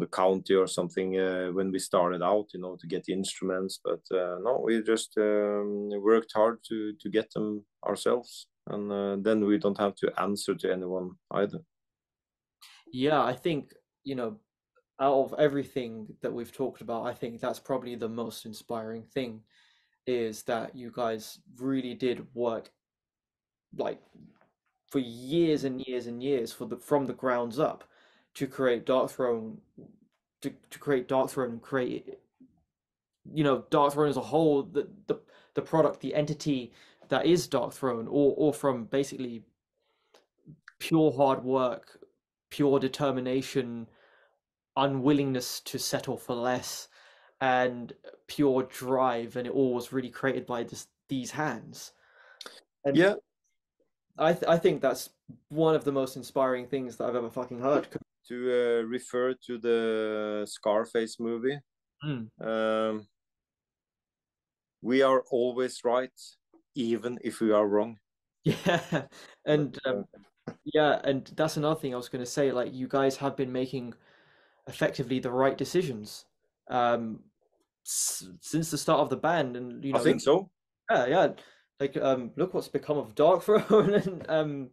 the county or something when we started out, you know, to get instruments, but no, we just worked hard to get them ourselves, and then we don't have to answer to anyone either. Yeah, I think, you know, out of everything that we've talked about, I think that's probably the most inspiring thing, is that you guys really did work like for years and years and years from the grounds up to create Darkthrone, create, you know, Darkthrone as a whole, the product, the entity that is Darkthrone, or from basically pure hard work, pure determination, unwillingness to settle for less, and pure drive, and it all was really created by these hands. And yeah, I think that's one of the most inspiring things that I've ever fucking heard. To refer to the Scarface movie, we are always right, even if we are wrong. Yeah, and yeah, and that's another thing I was going to say. Like, you guys have been making effectively the right decisions since the start of the band, and you know, I think so. Yeah. Like, look what's become of Darkthrone, and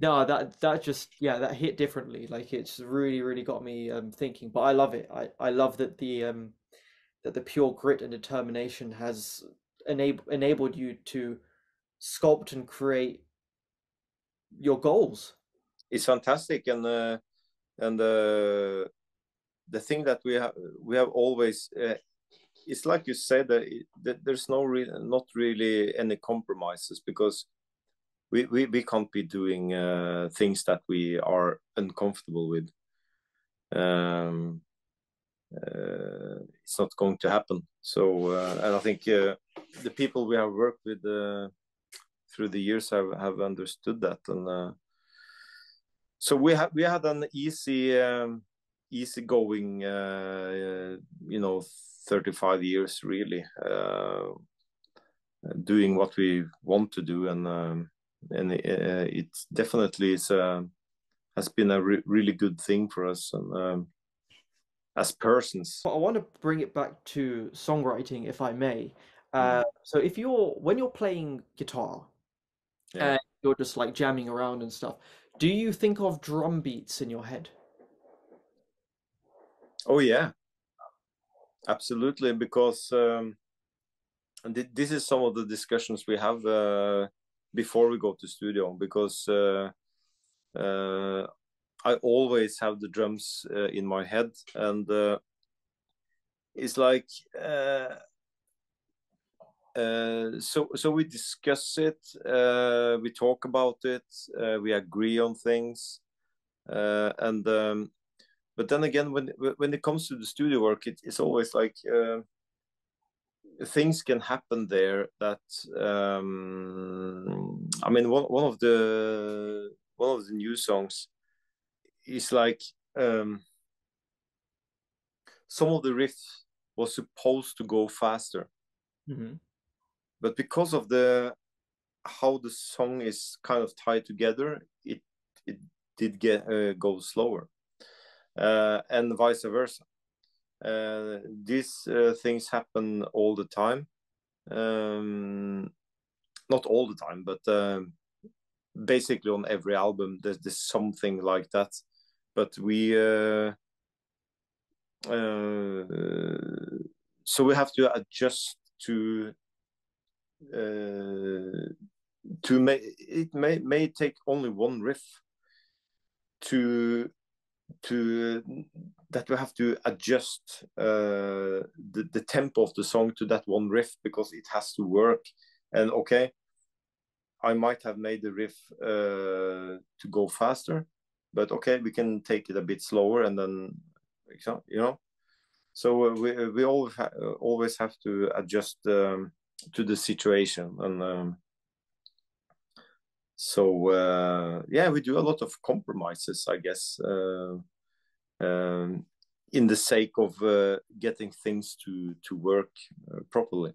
no, that just, yeah, that hit differently. Like, it's really, really got me thinking. But I love it. I love that the pure grit and determination has enabled you to sculpt and create your goals. It's fantastic, and the thing that we have always, it's like you said, that there's not really any compromises, because we can't be doing things that we are uncomfortable with. It's not going to happen. So, and I think the people we have worked with through the years have understood that, and so we had an easy easygoing, you know, 35 years really, doing what we want to do, and it definitely is has been a really good thing for us, and as persons. I want to bring it back to songwriting, if I may. So if you're, when you're playing guitar, yeah, and you're just like jamming around and stuff, do you think of drum beats in your head? Oh yeah, absolutely, because this is some of the discussions we have before we go to studio, because I always have the drums in my head, and it's like so we discuss it, we talk about it, we agree on things, and but then again, when it comes to the studio work, it's always like things can happen there that I mean, one of the new songs is like some of the riff was supposed to go faster, mm-hmm, but because of how the song is kind of tied together, it did go slower, and vice versa. These things happen all the time, not all the time, but basically on every album there's something like that. But we so we have to adjust to make it may take only one riff to that we have to adjust the tempo of the song to that one riff, because it has to work. And okay, I might have made the riff to go faster, but okay, we can take it a bit slower, and then, you know, so we always have to adjust to the situation. And so yeah, we do a lot of compromises, I guess, in the sake of getting things to work properly,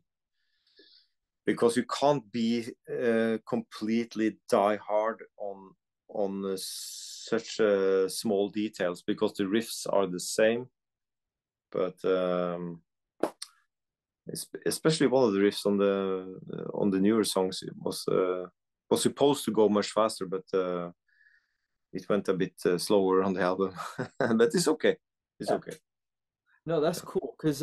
because you can't be completely die-hard on such small details, because the riffs are the same, but especially one of the riffs on the newer songs, it was supposed to go much faster, but it went a bit slower on the album. But it's okay, it's, yeah, okay. No, that's, yeah, cool, because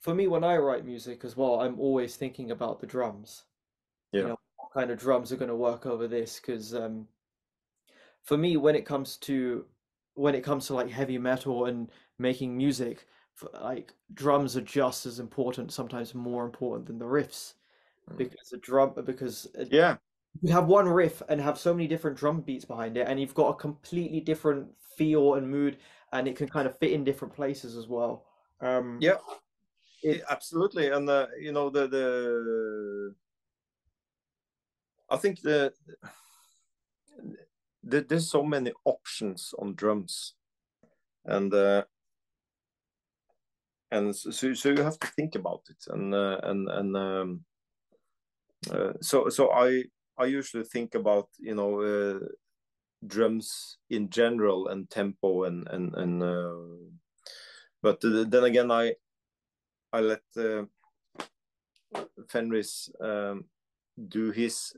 for me, when I write music as well, I'm always thinking about the drums. Yeah, you know, what kind of drums are going to work over this? Because for me, when it comes to like heavy metal and making music, like drums are just as important, sometimes more important than the riffs, because yeah, you have one riff and have so many different drum beats behind it, and you've got a completely different feel and mood, and it can kind of fit in different places as well. Yeah, absolutely. And you know, I think there's so many options on drums, and so you have to think about it, so I usually think about, you know, drums in general, and tempo, and but then again, I let Fenriz do his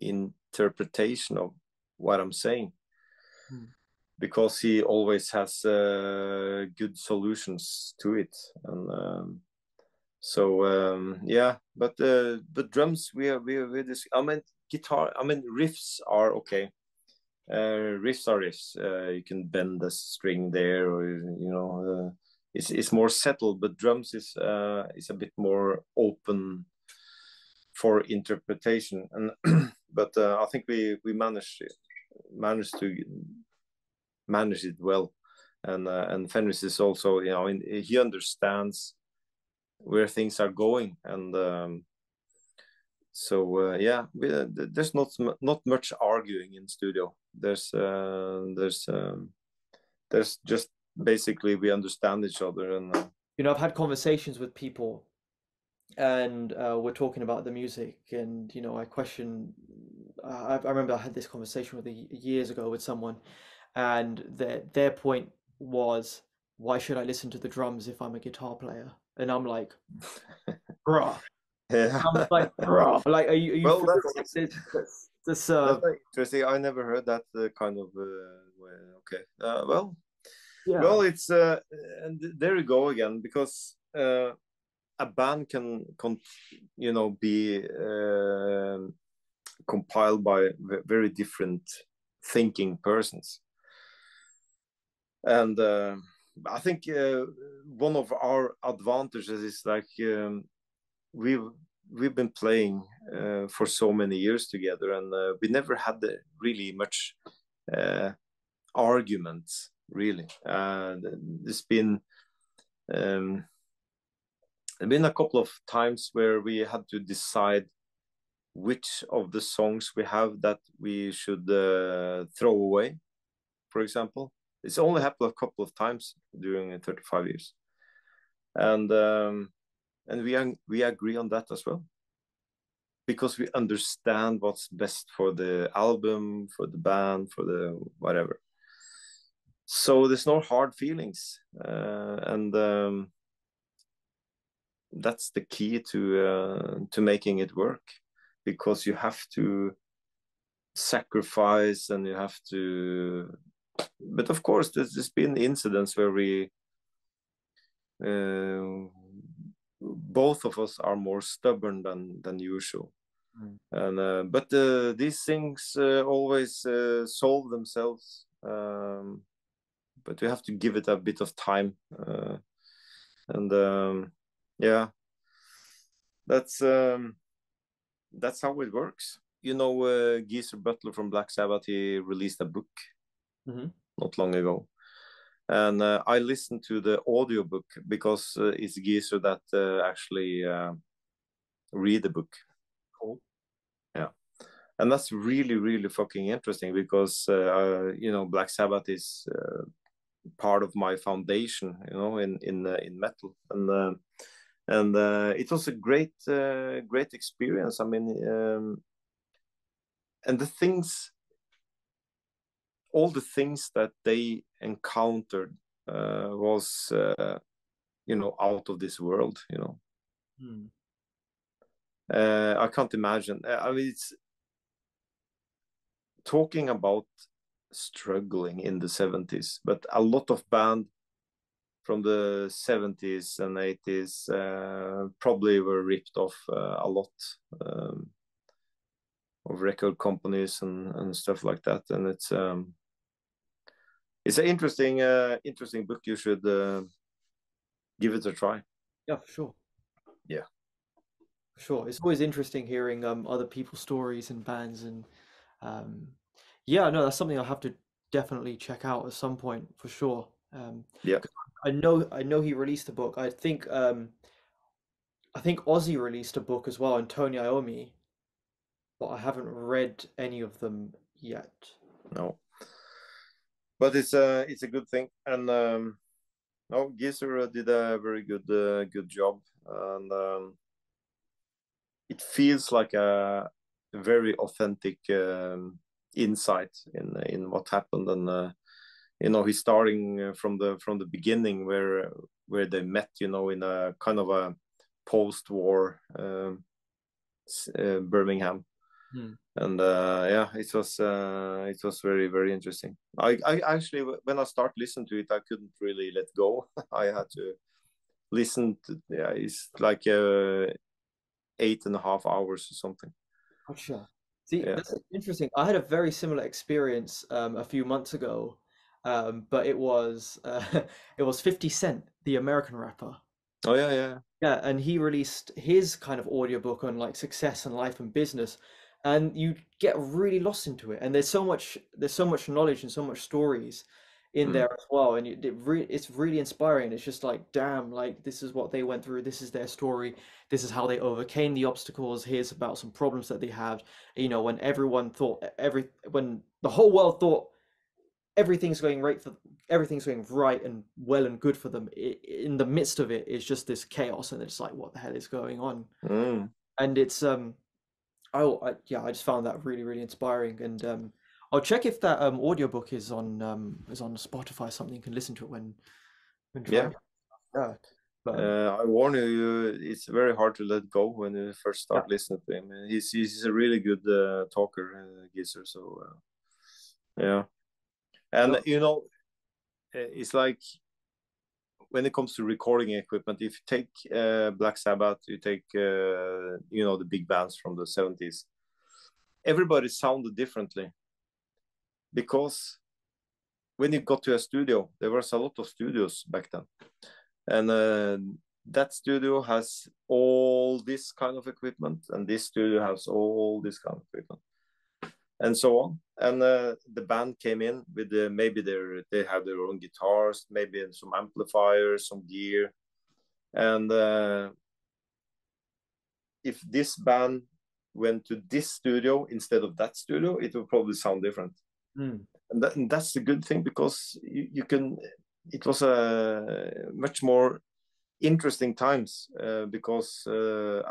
interpretation of what I'm saying, because he always has good solutions to it, and so yeah, but the drums, we are this. I mean, guitar, I mean, riffs are okay. Riffs are riffs. You can bend the string there, or, you know, it's more settled. But drums is a bit more open for interpretation. And but I think we managed it well. And Fenriz is also, you know, he understands where things are going, and so yeah, there's not much arguing in studio. There's there's just basically we understand each other. And you know, I've had conversations with people, and we're talking about the music, and you know, I question. I remember I had this conversation with years ago with someone, and their point was, why should I listen to the drums if I'm a guitar player? And I'm like, bruh. Yeah. I'm like, bruh. Like, are you well, that's interesting. I never heard that kind of way. Okay. Well, yeah. Well, it's and there you go again, because a band can you know be compiled by very different thinking persons, and I think one of our advantages is like we've been playing for so many years together, and we never had really much arguments. Really, there's been a couple of times where we had to decide which of the songs we have that we should throw away, for example. It's only happened a couple of times during 35 years, and we agree on that as well, because we understand what's best for the album, for the band, for the whatever. So there's no hard feelings, and that's the key to making it work, because you have to sacrifice and you have to. But of course, there's been incidents where we both of us are more stubborn than usual, mm. And but these things always solve themselves. But we have to give it a bit of time, and yeah, that's how it works. You know, Geezer Butler from Black Sabbath, he released a book, mm-hmm. not long ago, and I listened to the audiobook because it's Geezer that actually read the book. Cool. Yeah, and that's really, really fucking interesting, because you know, Black Sabbath is part of my foundation, you know, in metal, and it was a great experience. I mean, and all the things that they encountered was you know, out of this world, you know. Mm. I can't imagine. I mean, it's talking about struggling in the 70s, but a lot of bands from the 70s and 80s probably were ripped off a lot of record companies and stuff like that. And it's an interesting book. You should give it a try. Yeah, for sure. Yeah, for sure. It's always interesting hearing other people's stories and bands, and yeah, no, that's something I'll have to definitely check out at some point for sure. Yeah, I know he released a book. I think Ozzy released a book as well, and Tony Iommi, but I haven't read any of them yet. No, but it's a good thing, and no, Geezer did a very good job, and it feels like a very authentic insight in what happened, and you know, he's starting from the beginning where they met, you know, in a kind of a post-war Birmingham. Hmm. And yeah, it was very, very interesting. I actually, when I start listening to it, I couldn't really let go. I had to listen to, yeah, it's like 8.5 hours or something. Gotcha. See, yeah. That's interesting. I had a very similar experience a few months ago, but it was 50 Cent, the American rapper. Oh yeah, yeah. Yeah, and he released his kind of audiobook on like success and life and business, and you get really lost into it. And there's so much knowledge and so much stories in mm. there as well, and it's really inspiring. It's just like, damn, like this is what they went through, this is their story, this is how they overcame the obstacles, here's about some problems that they had, you know, when the whole world thought everything's going right and well and good for them. In the midst of it is just this chaos, and it's like, what the hell is going on? And it's I just found that really inspiring. And I'll check if that audiobook is on Spotify, something you can listen to it when driving. Yeah. But, I warn you, it's very hard to let go when you first start listening to him. He's a really good talker, geezer. So yeah, and you know, it's like when it comes to recording equipment. If you take Black Sabbath, you take you know, the big bands from the 70s. Everybody sounded differently because when you got to a studio, there was a lot of studios back then. And that studio has all this kind of equipment, and this studio has all this kind of equipment, and so on. And the band came in with maybe they have their own guitars, maybe some amplifiers, some gear. And if this band went to this studio instead of that studio, it would probably sound different. And that's the good thing, because you can... It was a much more interesting times because,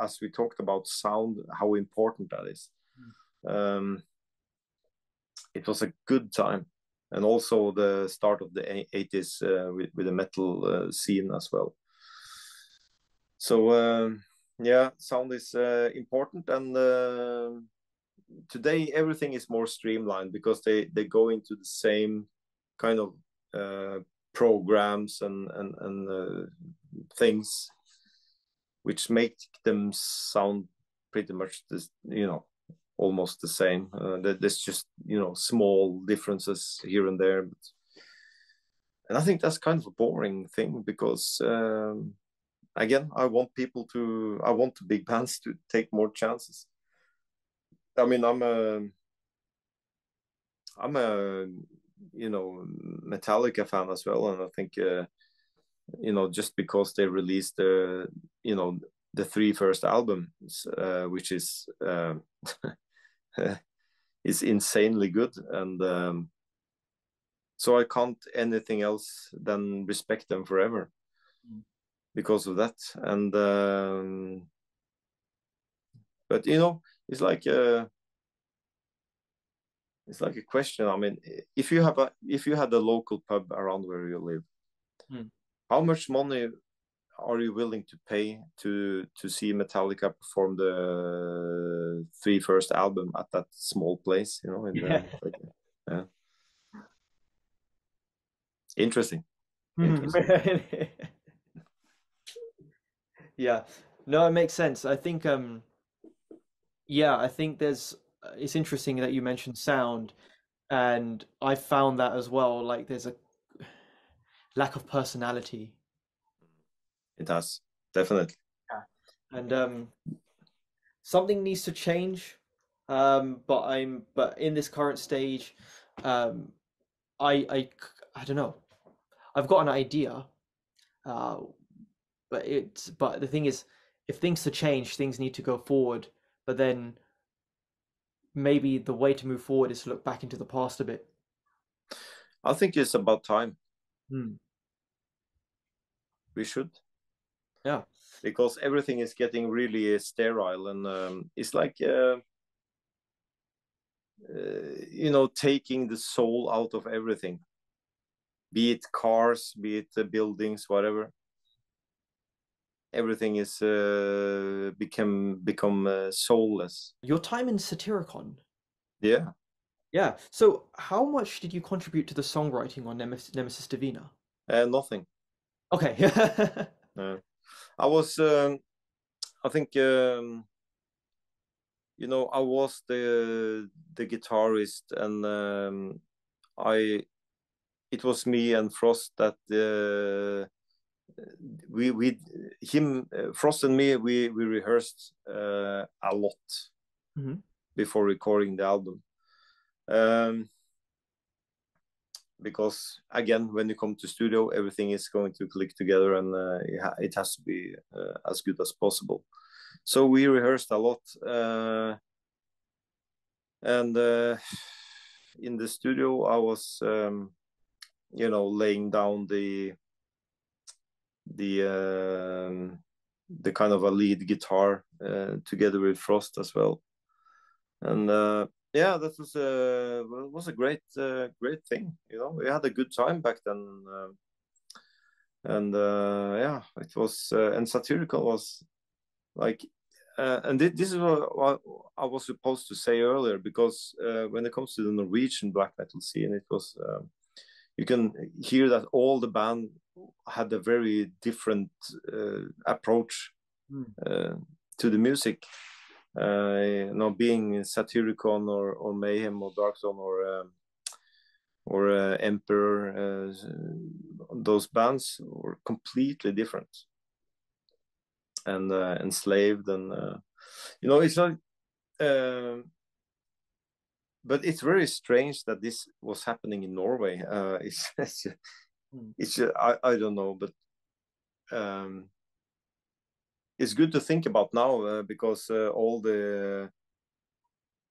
as we talked about sound, how important that is. It was a good time, and also the start of the 80s with the metal scene as well. So yeah, sound is important, and today everything is more streamlined because they go into the same kind of programs and things which make them sound pretty much this, you know, almost the same. There's just, you know, small differences here and there, and I think that's kind of a boring thing because again, I want the big bands to take more chances. I mean, I'm a you know, Metallica fan as well, and I think you know, just because they released the you know, the three first albums, which is is insanely good, and so I can't anything else than respect them forever because of that. And but you know, it's like it's like a question. I mean, if you have if you had a local pub around where you live, how much money are you willing to pay to see Metallica perform the three first album at that small place? You know, in Interesting. Yeah. No, it makes sense. I think. Yeah, I think there's. It's interesting that you mentioned sound, and I found that as well. Like, there's a lack of personality. It does, definitely. Yeah. And something needs to change. But in this current stage, I don't know. I've got an idea, but the thing is, if things to change, things need to go forward. But then. Maybe the way to move forward is to look back into the past a bit. I think it's about time. We should. Yeah. Because everything is getting really sterile, and it's like, you know, taking the soul out of everything. Be it cars, be it buildings, whatever. Everything is become soulless. Your time in Satyricon. Yeah. So, how much did you contribute to the songwriting on Nemesis Divina? Nothing. Okay. I was. I think. You know, I was the guitarist, and It was me and Frost that. Frost and me, we rehearsed a lot before recording the album, because again, when you come to studio, everything is going to click together, and it has to be as good as possible. So we rehearsed a lot, and in the studio I was you know, laying down the kind of a lead guitar together with Frost as well. And yeah, that was a great great thing. You know, we had a good time back then, and yeah, it was and Satyricon was like. And this is what I was supposed to say earlier, because when it comes to the Norwegian black metal scene, it was you can hear that all the band had a very different approach to the music. You know, being Satyricon or Mayhem or Darkthrone or Emperor, those bands were completely different. And Enslaved, and you know, it's not but it's very strange that this was happening in Norway. I don't know, but it's good to think about now, because all the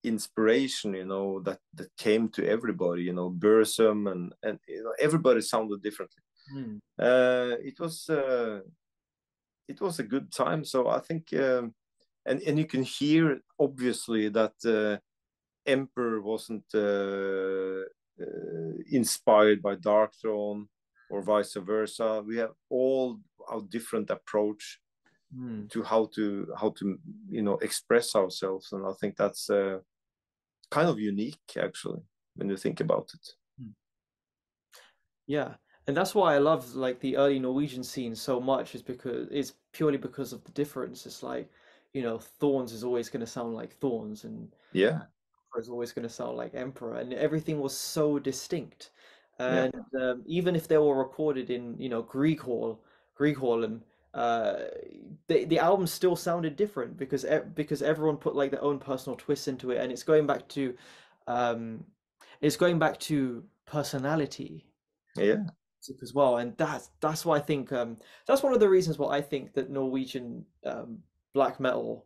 inspiration, you know, that came to everybody, you know, Bursum and you know, everybody sounded differently. It was a good time. So I think, and you can hear obviously that Emperor wasn't inspired by Darkthrone or vice versa. We have all our different approach to how to you know, express ourselves, and I think that's kind of unique actually when you think about it. Yeah. And that's why I love like the early Norwegian scene so much, is because it's purely because of the difference. It's like, you know, Thorns is always going to sound like Thorns, and yeah, Emperor is always going to sound like Emperor, and everything was so distinct. And yeah. Even if they were recorded in, you know, Grieg Hall, and the album still sounded different because everyone put like their own personal twist into it, and it's going back to, personality. Yeah. As well, and that's why I think that's one of the reasons why I think that Norwegian black metal,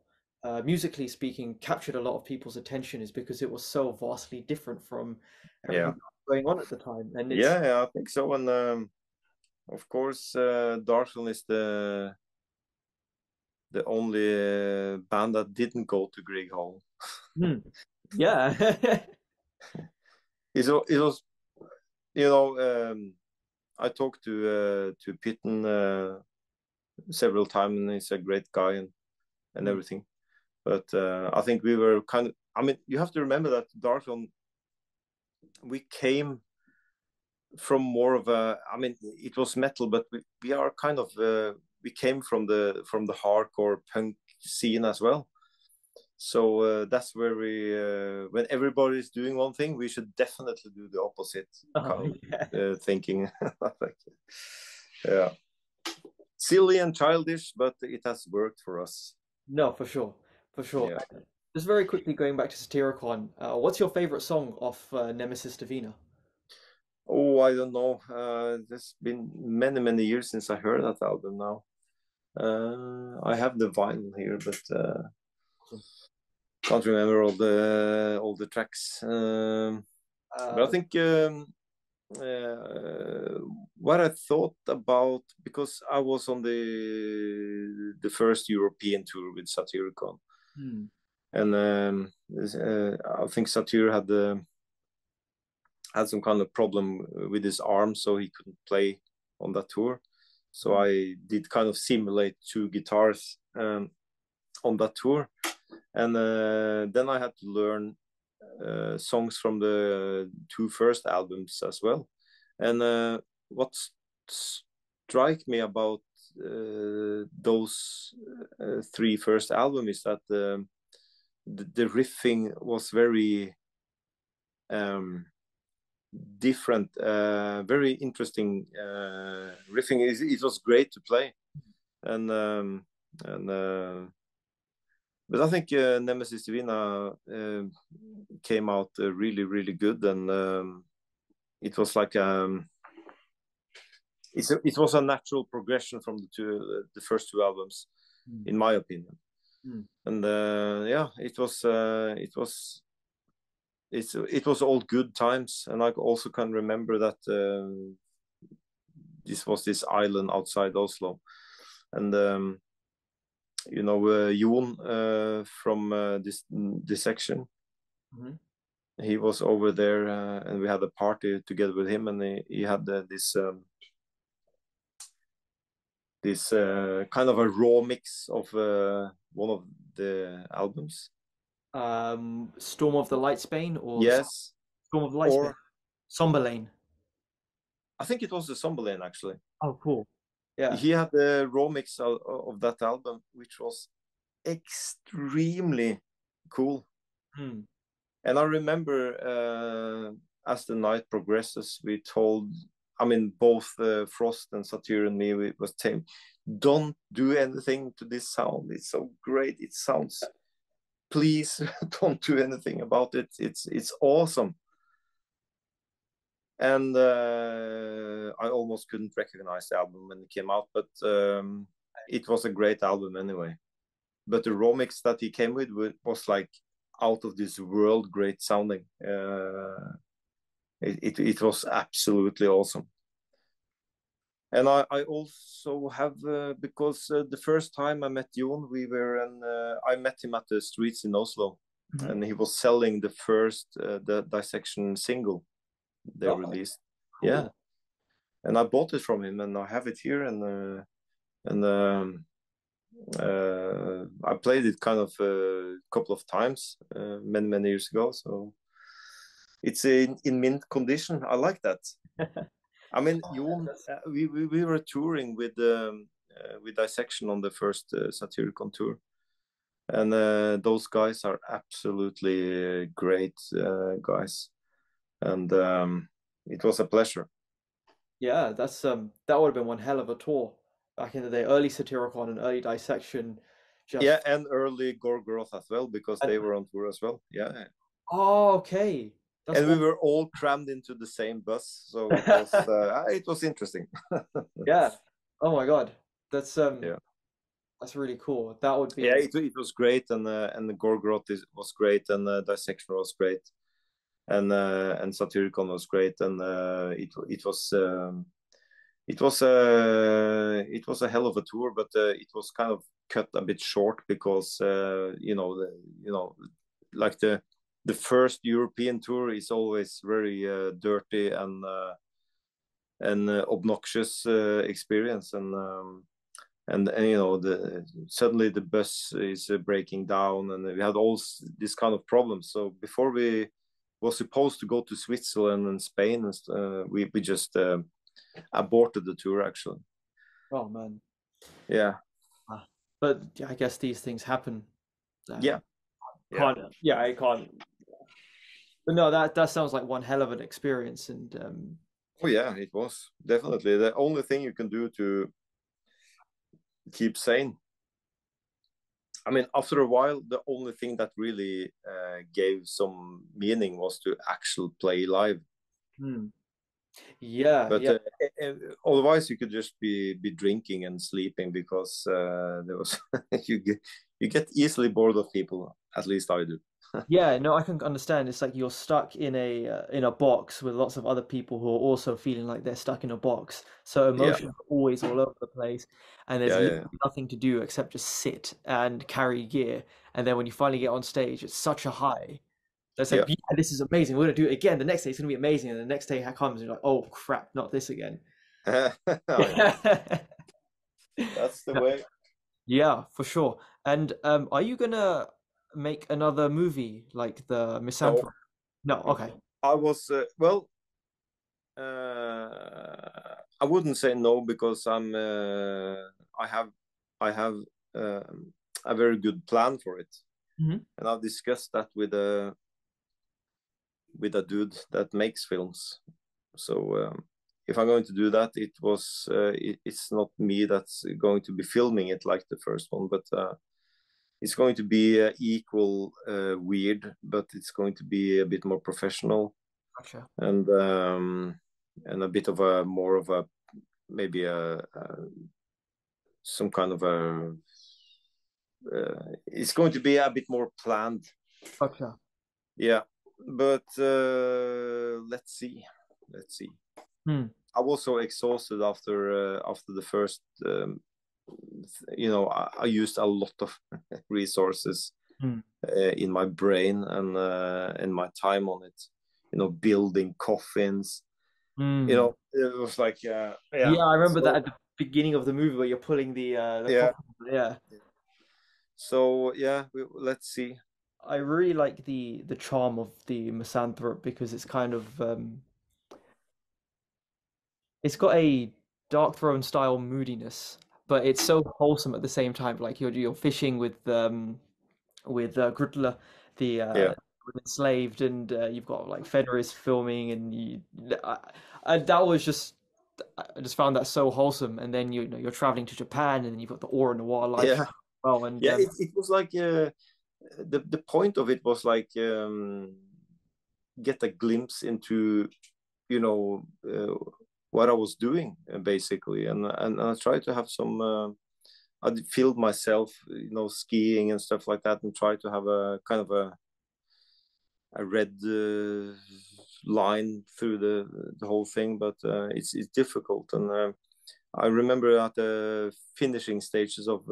musically speaking, captured a lot of people's attention, is because it was so vastly different from everything that was going on at the time. And it's... yeah, I think so. And of course, Darkthrone is the only band that didn't go to Grieg Hall. Yeah, it was, you know. I talked to Pitten several times, and he's a great guy and everything. But I think we were kind of, I mean, you have to remember that Darkthrone, we came from more of a, I mean, it was metal, but we are kind of, we came from the hardcore punk scene as well. So that's where we, when everybody's doing one thing, we should definitely do the opposite kind of thinking. Yeah. Silly and childish, but it has worked for us. No, for sure. For sure. Yeah. Just very quickly going back to Satyricon, what's your favorite song of Nemesis Divina? Oh, I don't know. There's been many, many years since I heard that album now. I have the vinyl here, but... can't remember all the tracks, but I think what I thought about, because I was on the first European tour with Satyricon, and I think Satyr had some kind of problem with his arm, so he couldn't play on that tour. So I did kind of simulate two guitars on that tour. And then I had to learn songs from the two first albums as well. And what strike me about those three first albums is that the riffing was very different, very interesting riffing. It was great to play. But I think Nemesis Divina came out really, really good, and it was like it was a natural progression from the first two albums, in my opinion. And yeah, it was it was all good times. And I also can remember that this was this island outside Oslo, and you know, Jon from Dissection. Mm-hmm. He was over there, and we had a party together with him, and he had this kind of a raw mix of one of the albums, Storm of the Lightsbane, or yes, Storm of the Lightsbane, or Somberlane. I think it was the Somberlane, actually. Oh, cool. Yeah, he had the raw mix of that album, which was extremely cool. Hmm. And I remember as the night progresses, we told, I mean, both Frost and Satyr and me, it was Tim, don't do anything to this sound. It's so great. It sounds, please don't do anything about it. It's awesome. And I almost couldn't recognize the album when it came out, but it was a great album anyway. But the raw mix that he came with was like, out of this world great sounding. It was absolutely awesome. And I also have, because the first time I met Jon, I met him at the streets in Oslo. Mm-hmm. And he was selling the first the Dissection single they released. Cool. Yeah, and I bought it from him, and I have it here, and I played it kind of a couple of times many years ago, so it's in mint condition. I like that. I mean, we were touring with Dissection on the first Satyricon tour, and those guys are absolutely great guys, and it was a pleasure. Yeah, that's that would have been one hell of a tour. Back in the day, early Satyricon and early Dissection. Just... Yeah, and early Gorgoroth as well, because they were on tour as well. Yeah. Oh, okay. That's and cool. We were all crammed into the same bus, so it was interesting. Yeah. Oh my God, that's yeah, that's really cool. That would be. Yeah, it was great, and the Gorgoroth was great, and Dissection was great, and Satyricon was great, and it was. It was a hell of a tour, but it was kind of cut a bit short because like the first European tour is always very dirty and obnoxious experience, and you know, suddenly the bus is breaking down, and we had all this kind of problems. So before we were supposed to go to Switzerland and Spain, we just aborted the tour, actually. Oh man. Yeah, but I guess these things happen. I can't, but no, that sounds like one hell of an experience. And oh yeah, it was definitely the only thing you can do to keep sane. I mean, after a while, the only thing that really gave some meaning was to actually play live. Hmm. Yeah, but yeah. Otherwise you could just be drinking and sleeping, because there was you get easily bored of people. At least I do. Yeah, no, I can understand. It's like you're stuck in a box with lots of other people who are also feeling like they're stuck in a box. So emotions are always all over the place, and there's nothing to do except just sit and carry gear. And then when you finally get on stage, it's such a high. That's like, yeah, this is amazing. We're going to do it again. The next day, it's going to be amazing. And the next day comes, and you're like, oh, crap, not this again. Oh, yeah. That's the way. Yeah, for sure. And are you going to make another movie like the Misanthrope? No, okay. I was, I wouldn't say no, because I have a very good plan for it. Mm-hmm. And I've discussed that with a dude that makes films. So if I'm going to do that, it's not me that's going to be filming it like the first one, but it's going to be equal weird, but it's going to be a bit more professional. Gotcha. And a bit of a more of a maybe some kind of a. It's going to be a bit more planned. Okay. Yeah, But let's see. I was so exhausted after the first. I used a lot of resources in my brain and my time on it. Building coffins. It was like I remember that at the beginning of the movie where you're pulling the coffin. Let's see. I really like the charm of the misanthrope because it's kind of it's got a Darkthrone style moodiness, but it's so wholesome at the same time. Like you're fishing with Grutler, Enslaved, and you've got like Fenriz filming, and I just found that so wholesome. And then you're traveling to Japan, and then you've got the aura noir life. Yeah. Well, and it was like the point of it was like get a glimpse into what I was doing basically, and I tried to have some. I filled myself, skiing and stuff like that, and tried to have a kind of a red line through the whole thing, but it's difficult. And I remember at the finishing stages of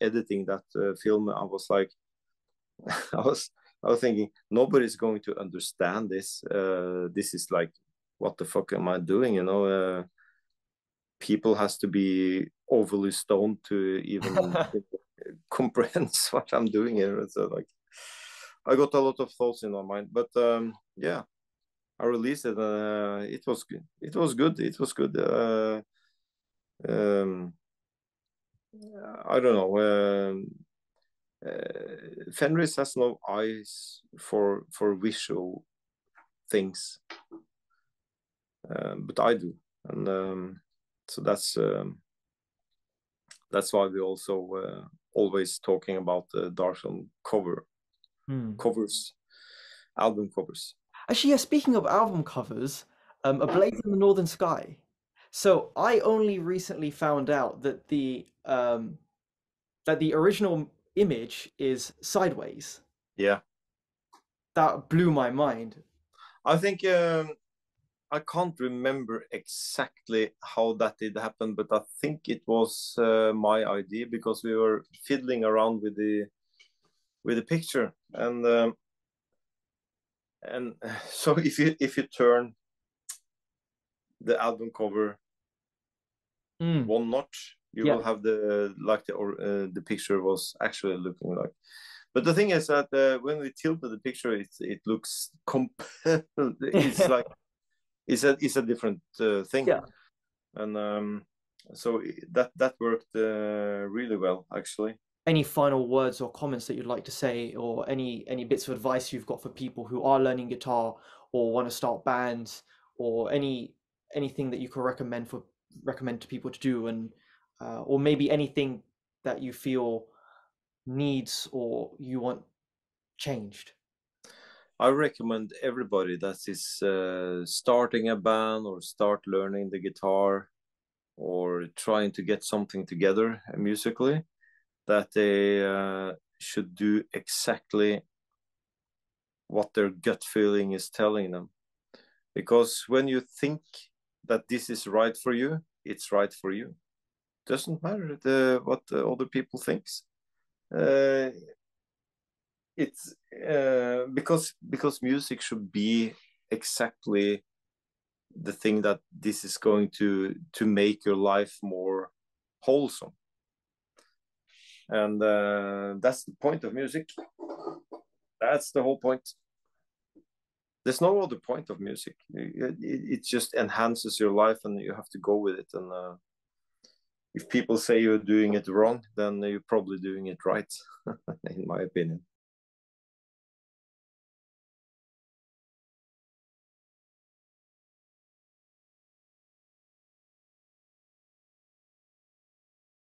editing that film, I was like. I was thinking nobody's going to understand this. This is like, what the fuck am I doing? People has to be overly stoned to even comprehend what I'm doing here. So like, I got a lot of thoughts in my mind, but I released it. It was good. It was good. I don't know. Fenriz has no eyes for visual things, but I do, and so that's why we also always talking about the Darkthrone album covers. Actually, yeah. Speaking of album covers, A Blaze in the Northern Sky. So I only recently found out that the original image is sideways. Yeah, that blew my mind. I think I can't remember exactly how that did happen, but I think it was my idea, because we were fiddling around with the picture, and so if you turn the album cover one notch, you will have the picture was actually looking like. But the thing is that when we tilted the picture, it looks it's like it's a different thing. Yeah. And so that worked really well, actually. Any final words or comments that you'd like to say, or any bits of advice you've got for people who are learning guitar or want to start bands, or anything that you could recommend to people to do, and or maybe anything that you feel needs or you want changed? I recommend everybody that is starting a band or start learning the guitar or trying to get something together musically, that they should do exactly what their gut feeling is telling them. Because when you think that this is right for you, it's right for you. Doesn't matter what other people thinks. It's because music should be exactly the thing that this is going to make your life more wholesome, and that's the point of music. That's the whole point. There's no other point of music. It just enhances your life, and you have to go with it. And if people say you're doing it wrong, then you're probably doing it right, in my opinion.